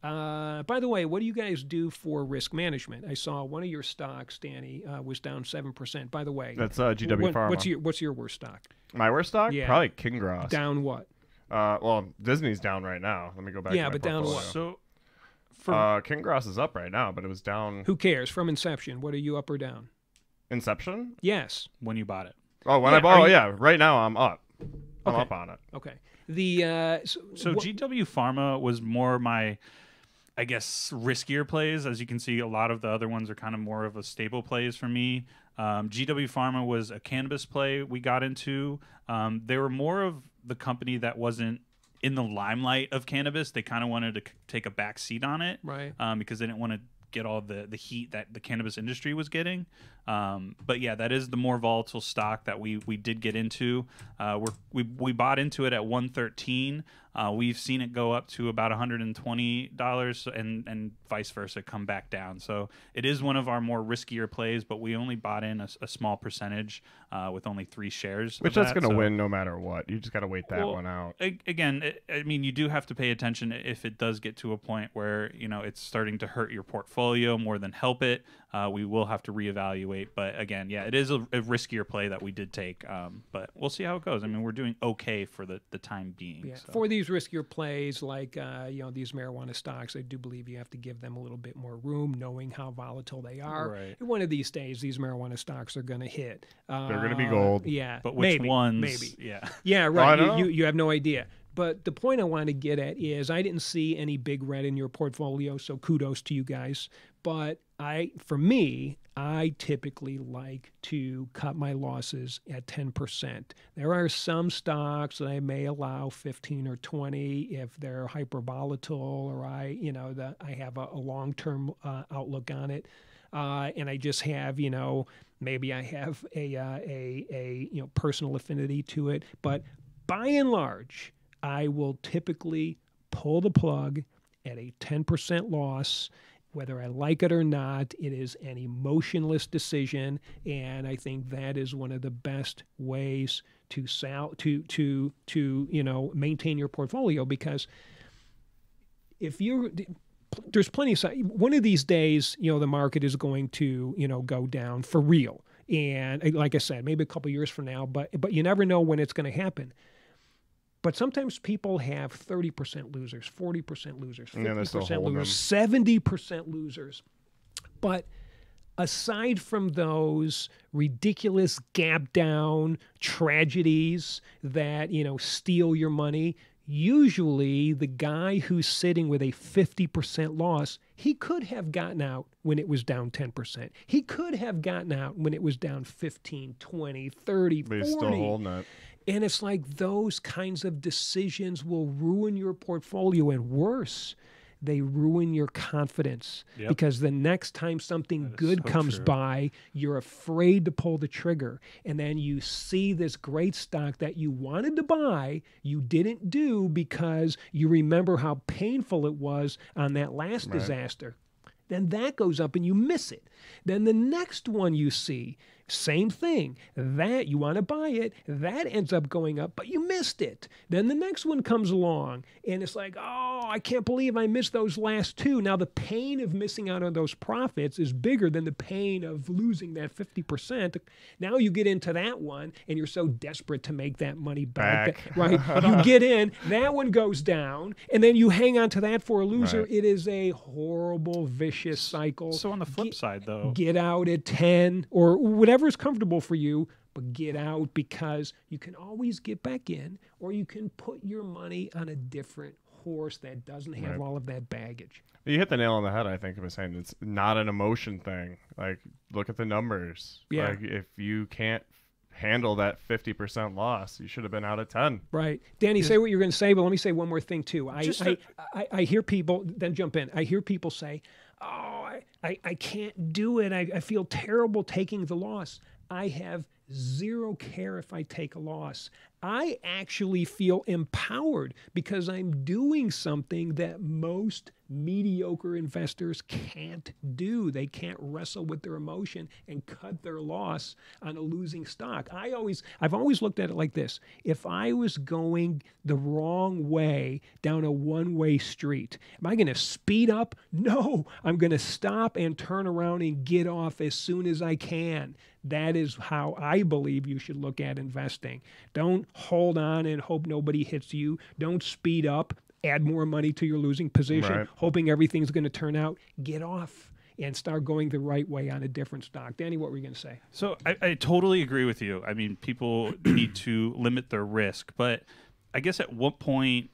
Uh, by the way, what do you guys do for risk management? I saw one of your stocks, Danny, uh, was down seven percent. By the way, that's uh, G W what, Pharma. What's your, what's your worst stock? My worst stock? Yeah. Probably King Gross. Down what? Uh, well, Disney's down right now. Let me go back yeah, to my portfolio. Yeah, but down what? So, for... uh, King Gross is up right now, but it was down. Who cares? From inception, what are you up or down? Inception? Yes. When you bought it. Oh, when yeah, I bought it? Oh, you... yeah. Right now, I'm up. I'm okay. up on it. Okay. The uh, So, so G W Pharma was more my... I guess, riskier plays. As you can see, a lot of the other ones are kind of more of a stable plays for me. Um, G W Pharma was a cannabis play we got into. Um, they were more of the company that wasn't in the limelight of cannabis. They kind of wanted to take a back seat on it, right? Um, because they didn't want to get all the, the heat that the cannabis industry was getting. Um, but yeah, that is the more volatile stock that we we did get into. Uh, we're, we we bought into it at one thirteen. Uh, we've seen it go up to about one hundred twenty dollars and and vice versa, come back down. So it is one of our more riskier plays, but we only bought in a, a small percentage uh, with only three shares. Which that's that, going to so. win no matter what. You just got to wait that well, one out. Again, it, I mean, you do have to pay attention if it does get to a point where, you know, it's starting to hurt your portfolio more than help it. Uh, we will have to reevaluate. But again, yeah, it is a, a riskier play that we did take. Um, but we'll see how it goes. I mean, we're doing okay for the, the time being. Yeah. So. For these riskier plays, like uh, you know, these marijuana stocks, I do believe you have to give them a little bit more room, knowing how volatile they are. Right. And one of these days, these marijuana stocks are going to hit. Uh, They're going to be gold. Yeah. But which maybe, ones? Maybe. Yeah. Yeah, right. You, you, you have no idea. But the point I want to get at is I didn't see any big red in your portfolio, so kudos to you guys. But I, for me, I typically like to cut my losses at ten percent. There are some stocks that I may allow fifteen or twenty if they're hyper volatile, or I, you know, the, I have a, a long-term uh, outlook on it. Uh, and I just have, you know, maybe I have a, uh, a, a, you know, personal affinity to it. But by and large, I will typically pull the plug at a ten percent loss. Whether I like it or not, it is an emotionless decision, and I think that is one of the best ways to sell, to to to you know, maintain your portfolio. Because if you, there's plenty of, one of these days, you know, the market is going to, you know, go down for real, and like I said, maybe a couple of years from now, but but you never know when it's going to happen. But sometimes people have thirty percent losers, forty percent losers, fifty percent losers, seventy percent losers. But aside from those ridiculous gap down tragedies that, you know, steal your money, usually the guy who's sitting with a fifty percent loss, he could have gotten out when it was down ten percent. He could have gotten out when it was down fifteen, twenty, thirty, but forty. He's still holding it. And it's like those kinds of decisions will ruin your portfolio, and worse, they ruin your confidence. Yep. Because the next time something good so comes true. by, you're afraid to pull the trigger. And then you see this great stock that you wanted to buy, you didn't do because you remember how painful it was on that last right. disaster. Then that goes up and you miss it. Then the next one you see, same thing. That you want to buy it, that ends up going up, but you missed it. Then the next one comes along and it's like, oh, I can't believe I missed those last two. Now the pain of missing out on those profits is bigger than the pain of losing that fifty percent. Now you get into that one and you're so desperate to make that money back, back. That, right? You get in, that one goes down, and then you hang on to that for a loser. Right. It is a horrible, vicious cycle. So on the flip get, side though, get out at ten or whatever is comfortable for you, but get out, because you can always get back in, or you can put your money on a different horse that doesn't have right. all of that baggage. You hit the nail on the head, I think, by saying it's not an emotion thing. Like, look at the numbers. Yeah. Like, if you can't handle that fifty percent loss, you should have been out of ten. Right. Danny, say what you're going to say, but let me say one more thing, too. I, I, I, I hear people, then jump in, I hear people say, oh, I, I can't do it. I, I feel terrible taking the loss. I have zero care if I take a loss. I actually feel empowered because I'm doing something that most mediocre investors can't do. They can't wrestle with their emotion and cut their loss on a losing stock. I always, I've always looked at it like this. If I was going the wrong way down a one-way street, am I going to speed up? No, I'm going to stop and turn around and get off as soon as I can. That is how I believe you should look at investing. Don't hold on and hope nobody hits you. Don't speed up. Add more money to your losing position, right. hoping everything's going to turn out. Get off and start going the right way on a different stock. Danny, what were you going to say? So I, I totally agree with you. I mean, people need to limit their risk. But I guess at what point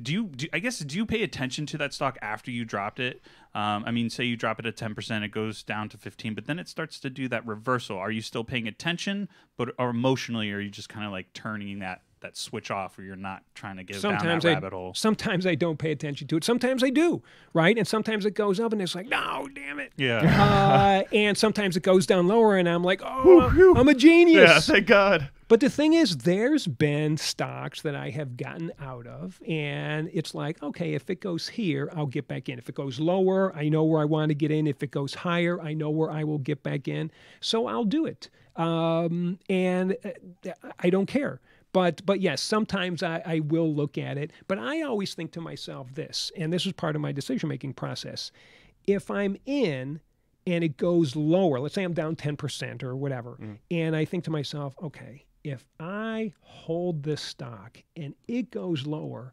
do you do, I guess do you pay attention to that stock after you dropped it? Um, I mean, say you drop it at ten percent, it goes down to fifteen, but then it starts to do that reversal. Are you still paying attention, but or emotionally, or are you just kind of like turning that that switch off, or you're not trying to get sometimes down that I, rabbit hole? Sometimes I don't pay attention to it. Sometimes I do, right? And sometimes it goes up and it's like, no, damn it. Yeah. Uh, and sometimes it goes down lower and I'm like, oh, whew, I'm a genius. Yeah, thank God. But the thing is, there's been stocks that I have gotten out of, and it's like, okay, if it goes here, I'll get back in. If it goes lower, I know where I want to get in. If it goes higher, I know where I will get back in. So I'll do it. Um, and I don't care. But, but yes, sometimes I, I will look at it. But I always think to myself this, and this is part of my decision-making process. If I'm in and it goes lower, let's say I'm down ten percent or whatever, mm. and I think to myself, okay, if I hold this stock and it goes lower,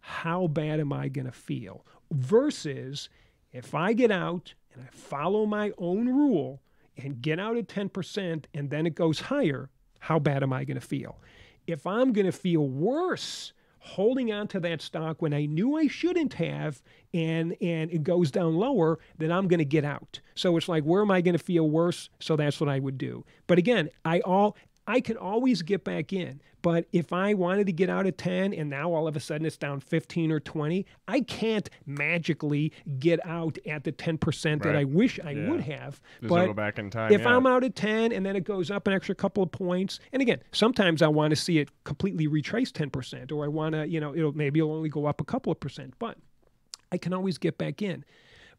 how bad am I going to feel? Versus if I get out and I follow my own rule and get out at ten percent and then it goes higher, how bad am I going to feel? If I'm going to feel worse holding on to that stock when I knew I shouldn't have and, and it goes down lower, then I'm going to get out. So it's like, where am I going to feel worse? So that's what I would do. But again, I all I can always get back in. But if I wanted to get out at ten and now all of a sudden it's down fifteen or twenty, I can't magically get out at the ten percent right. that I wish I yeah. would have. Just but go back in time, if yeah. I'm out at ten and then it goes up an extra couple of points, and again, sometimes I want to see it completely retrace ten percent, or I want to, you know, it'll, maybe it'll only go up a couple of percent, but I can always get back in.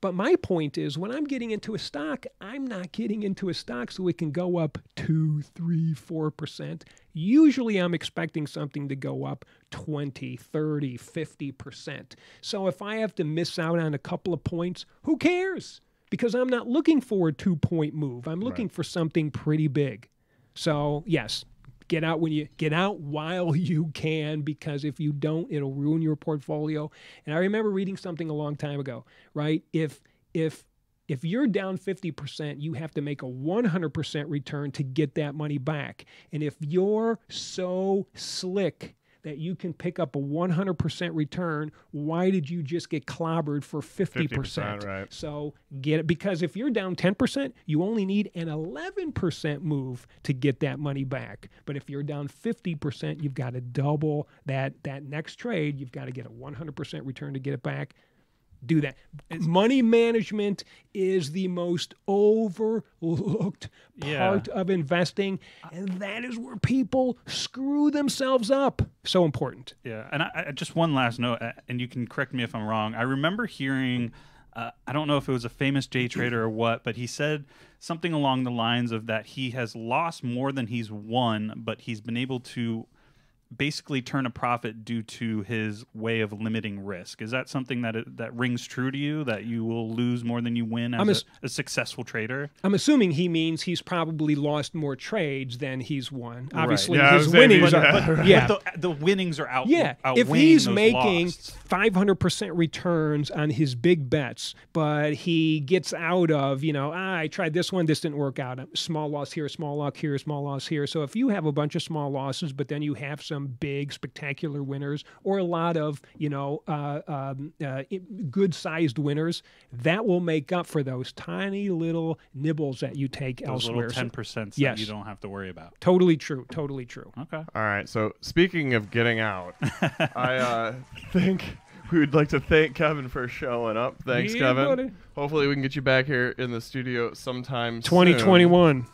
But my point is, when I'm getting into a stock, I'm not getting into a stock so it can go up two, three, four percent. Usually I'm expecting something to go up twenty, thirty, fifty percent. So if I have to miss out on a couple of points, who cares? Because I'm not looking for a two-point move. I'm looking right. for something pretty big. So yes, get out when you get out while you can, because if you don't, it'll ruin your portfolio. And I remember reading something a long time ago, right? If if if you're down fifty percent, you have to make a one hundred percent return to get that money back. And if you're so slick that you can pick up a one hundred percent return, why did you just get clobbered for fifty percent? fifty percent right. So get it, because if you're down ten percent, you only need an eleven percent move to get that money back. But if you're down fifty percent, you've got to double that, that next trade. You've got to get a one hundred percent return to get it back. Do that. Money management is the most overlooked part yeah. of investing, and that is where people screw themselves up. So important. Yeah, and I, I, just one last note, and you can correct me if I'm wrong. I remember hearing, uh, I don't know if it was a famous day trader or what, but he said something along the lines of that he has lost more than he's won, but he's been able to basically turn a profit due to his way of limiting risk. Is that something that it, that rings true to you, that you will lose more than you win as a, a successful trader? I'm assuming he means he's probably lost more trades than he's won. Obviously, right. yeah, his winnings are, yeah. But, yeah. But the, the winnings are out. Yeah, if he's making five hundred percent returns on his big bets, but he gets out of, you know, ah, I tried this one, this didn't work out. Small loss here, small loss here, small loss here. So if you have a bunch of small losses, but then you have some big spectacular winners, or a lot of, you know, uh, um, uh, good sized winners, that will make up for those tiny little nibbles that you take those elsewhere. Those little ten percent yes. that you don't have to worry about. Totally true. Totally true. Okay. All right. So speaking of getting out, I uh, think we would like to thank Kevin for showing up. Thanks, yeah, Kevin. Buddy. Hopefully we can get you back here in the studio sometime twenty twenty-one.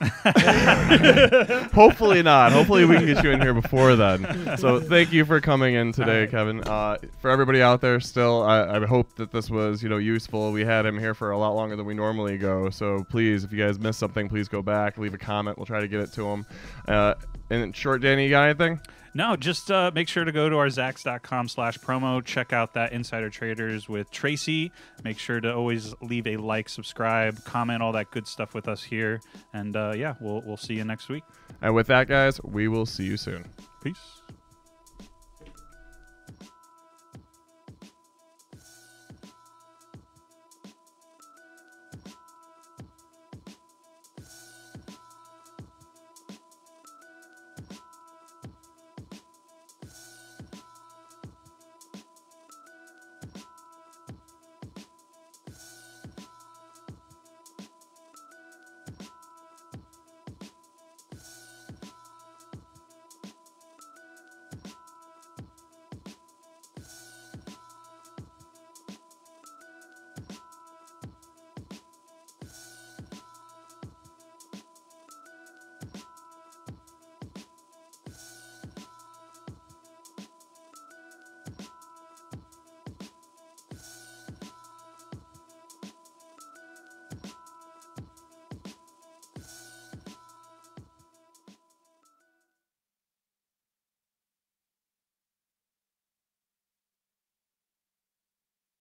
Hopefully not. Hopefully we can get you in here before then. So thank you for coming in today, right. Kevin. Uh, for everybody out there still, I, I hope that this was, you know, useful. We had him here for a lot longer than we normally go. So please, if you guys missed something, please go back, leave a comment. We'll try to get it to him. Uh, and in short, Danny, you got anything? No, just uh, make sure to go to our Zacks.com slash promo. Check out that Insider Traders with Tracy. Make sure to always leave a like, subscribe, comment, all that good stuff with us here. And uh, yeah, we'll, we'll see you next week. And with that, guys, we will see you soon. Peace.